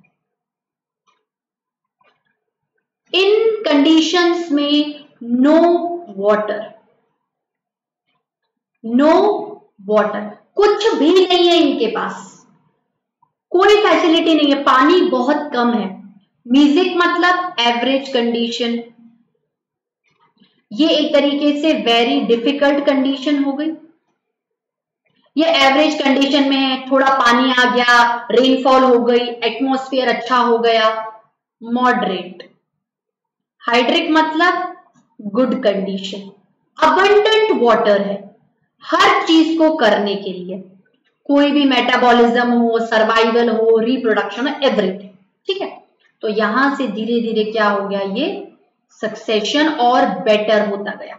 इन कंडीशंस में नो वाटर, नो वाटर, कुछ भी नहीं है इनके पास, कोई फैसिलिटी नहीं है, पानी बहुत कम है। म्यूजिक मतलब एवरेज कंडीशन, ये एक तरीके से वेरी डिफिकल्ट कंडीशन हो गई, ये एवरेज कंडीशन में है, थोड़ा पानी आ गया, रेनफॉल हो गई, एटमॉस्फेयर अच्छा हो गया, मॉडरेट। हाइड्रिक मतलब गुड कंडीशन, अबंडेंट वाटर है हर चीज को करने के लिए, कोई भी मेटाबॉलिज्म हो, सर्वाइवल हो, रिप्रोडक्शन हो, एवरीथिंग। ठीक है, तो यहां से धीरे धीरे क्या हो गया, ये सक्सेशन और बेटर होता गया।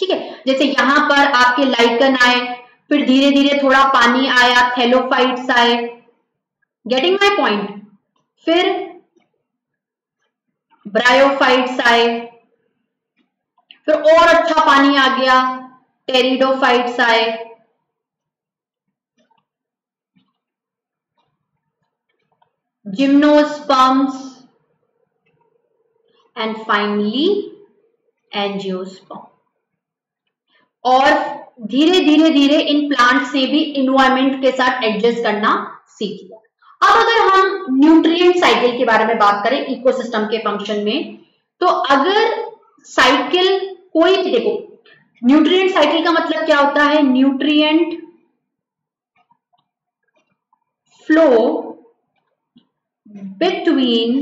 ठीक है, जैसे यहां पर आपके लाइकन आए, फिर धीरे धीरे थोड़ा पानी आया, थैलोफाइट्स आए, गेटिंग माय पॉइंट, फिर ब्रायोफाइट्स आए, फिर और अच्छा पानी आ गया, टेरिडोफाइट्स आए, जिम्नोस्पर्म्स एंड फाइनली एंजियोस्पर्म। और धीरे धीरे धीरे इन प्लांट्स ने भी एनवायरमेंट के साथ एडजस्ट करना सीख लिया। अब अगर हम न्यूट्रिएंट साइकिल के बारे में बात करें इकोसिस्टम के फंक्शन में, तो अगर साइकिल कोई भी देखो, न्यूट्रिएंट साइकिल का मतलब क्या होता है, nutrient flow between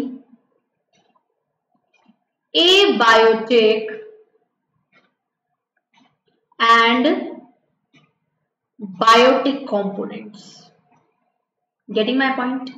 abiotic and biotic components. Getting my point,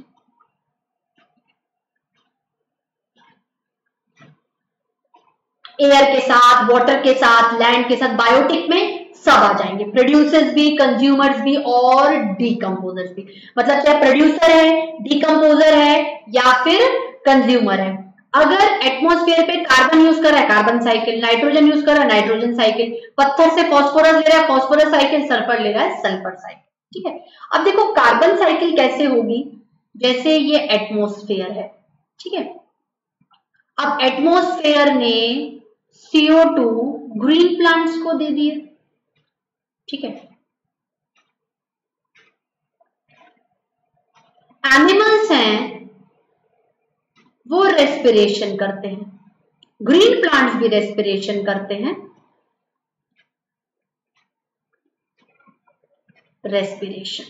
air के साथ, वाटर के साथ, लैंड के साथ, बायोटिक में सब आ जाएंगे, प्रोड्यूसर्स भी, कंज्यूमर्स भी और डीकम्पोजर्स भी। मतलब चाहे प्रोड्यूसर है, डीकम्पोजर है या फिर कंज्यूमर है। अगर एटमॉस्फेयर पे कार्बन यूज कर रहा है, कार्बन साइकिल, नाइट्रोजन यूज कर रहा है, नाइट्रोजन साइकिल, पत्थर से फॉस्फोरस ले रहा है, फॉस्फोरस साइकिल, सल्फर ले रहा है, सल्फर साइकिल। ठीक है, अब देखो कार्बन साइकिल कैसे होगी, जैसे ये एटमॉस्फेयर है, ठीक है, अब एटमॉस्फेयर ने CO2 ग्रीन प्लांट्स को दे दिए, ठीक है, एनिमल्स हैं वो रेस्पिरेशन करते हैं, ग्रीन प्लांट्स भी रेस्पिरेशन करते हैं, रेस्पिरेशन।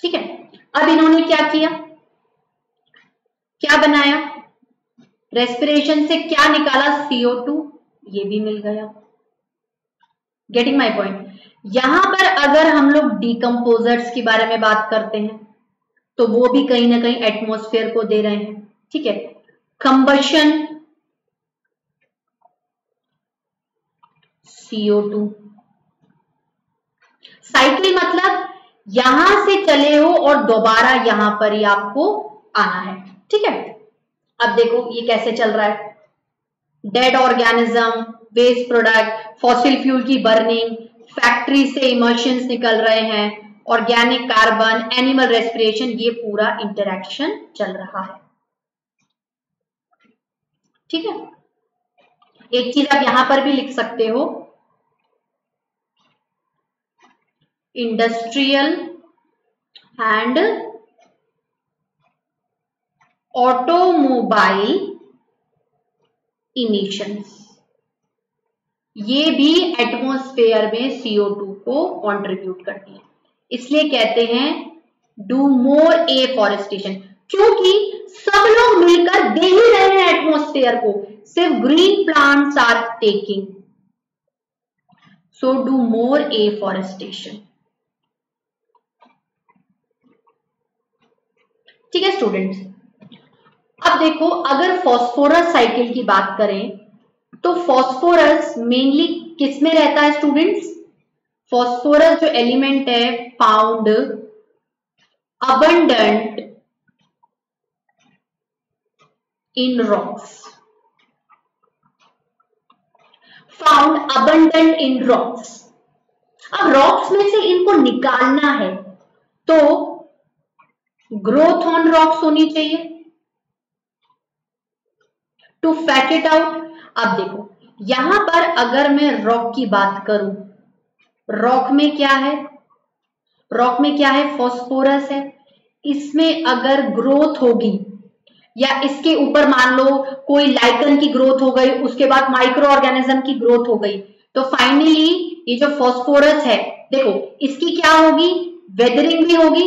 ठीक है, अब इन्होंने क्या किया, क्या बनाया, रेस्पिरेशन से क्या निकाला, CO2, ये भी मिल गया। Getting my point. यहां पर अगर हम लोग डीकम्पोजर्स के बारे में बात करते हैं, तो वो भी कहीं ना कहीं एटमॉस्फेयर को दे रहे हैं, ठीक है, कंबशन CO2। साइकिल मतलब यहां से चले हो और दोबारा यहां पर ही आपको आना है। ठीक है, अब देखो ये कैसे चल रहा है। Dead organism, waste product, fossil fuel की बर्निंग, फैक्ट्री से इमर्शंस निकल रहे हैं, ऑर्गेनिक कार्बन, एनिमल रेस्पिरेशन, ये पूरा इंटरैक्शन चल रहा है। ठीक है, एक चीज आप यहां पर भी लिख सकते हो, इंडस्ट्रियल एंड ऑटोमोबाइल इमिशंस, ये भी एटमॉस्फेयर में CO2 को कंट्रीब्यूट करती है, इसलिए कहते हैं डू मोर एफॉरेस्टेशन, क्योंकि सब लोग मिलकर दे ही रहे हैं एटमॉस्फेयर को, सिर्फ green plants are taking. So do more afforestation. ठीक है स्टूडेंट्स, अब देखो अगर फॉस्फोरस साइकिल की बात करें तो फॉस्फोरस मेनली किस में रहता है स्टूडेंट्स? फॉस्फोरस जो एलिमेंट है found abundant in rocks, found abundant in rocks. अब रॉक्स में से इनको निकालना है तो ग्रोथ ऑन रॉक्स होनी चाहिए टू फैट इट आउट। अब देखो यहां पर अगर मैं रॉक की बात करूं, रॉक में क्या है? रॉक में क्या है? फॉस्फोरस है। इसमें अगर ग्रोथ होगी या इसके ऊपर मान लो कोई लाइकन की ग्रोथ हो गई, उसके बाद माइक्रो ऑर्गेनिज्म की ग्रोथ हो गई, तो फाइनली ये जो फॉस्फोरस है देखो इसकी क्या होगी? वेदरिंग भी होगी,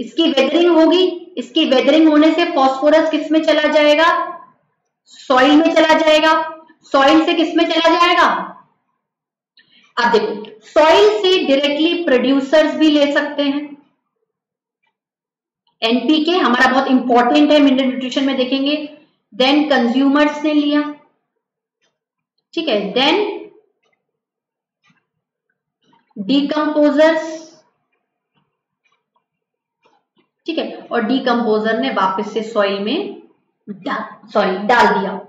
इसकी वेदरिंग होगी। इसकी वेदरिंग होने से फॉस्फोरस किस में चला जाएगा? सॉइल में चला जाएगा। सॉइल से किस में चला जाएगा? आप देखो सॉइल से डायरेक्टली प्रोड्यूसर्स भी ले सकते हैं। एनपीके हमारा बहुत इंपॉर्टेंट है, मिनरल न्यूट्रिशन में देखेंगे। देन कंज्यूमर्स ने लिया, ठीक है, देन डीकंपोजर्स, ठीक है, और डीकंपोजर ने वापस से सॉइल में डाल दिया।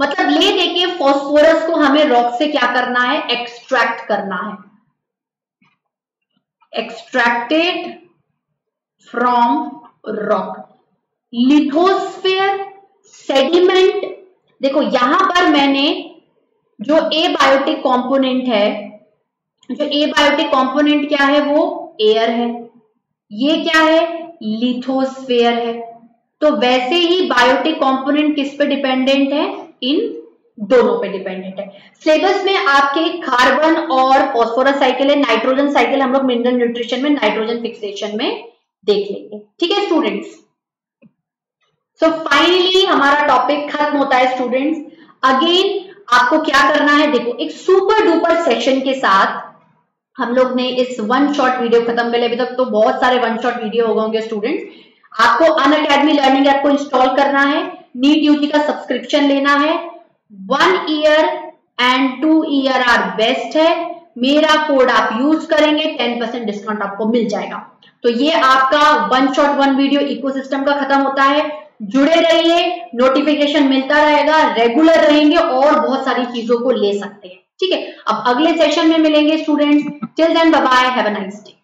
मतलब ले देके फॉस्फोरस को हमें रॉक से क्या करना है? एक्सट्रैक्ट करना है। Extracted from rock, lithosphere, sediment. देखो यहां पर मैंने जो एबायोटिक कंपोनेंट है, जो एबायोटिक कंपोनेंट क्या है? वो एयर है। ये क्या है? लिथोस्फेयर है। तो वैसे ही बायोटिक कंपोनेंट किस पे डिपेंडेंट है? इन दोनों पे डिपेंडेंट है। सिलेबस में आपके कार्बन और फॉस्फोरस साइकिल है, नाइट्रोजन साइकिल हम लोग मिनरल न्यूट्रिशन में नाइट्रोजन फिक्सेशन में देख लेंगे। ठीक है स्टूडेंट्स, सो फाइनली हमारा टॉपिक खत्म होता है। स्टूडेंट्स अगेन आपको क्या करना है? देखो एक सुपर डुपर सेशन के साथ हम लोग ने इस वन शॉट वीडियो खत्म कर लिया। अभी तक तो बहुत सारे वन शॉट वीडियो हो गए होंगे स्टूडेंट्स। आपको अनअकैडमी लर्निंग ऐप को इंस्टॉल करना है, नीट यूजी का सब्सक्रिप्शन लेना है। 1 year and 2 year are best है। मेरा कोड आप यूज करेंगे 10% डिस्काउंट आपको मिल जाएगा। तो ये आपका one shot one video ecosystem का खत्म होता है। जुड़े रहिए, नोटिफिकेशन मिलता रहेगा, रेगुलर रहेंगे और बहुत सारी चीजों को ले सकते हैं। ठीक है, अब अगले सेशन में मिलेंगे students. Till then bye bye, have a nice day.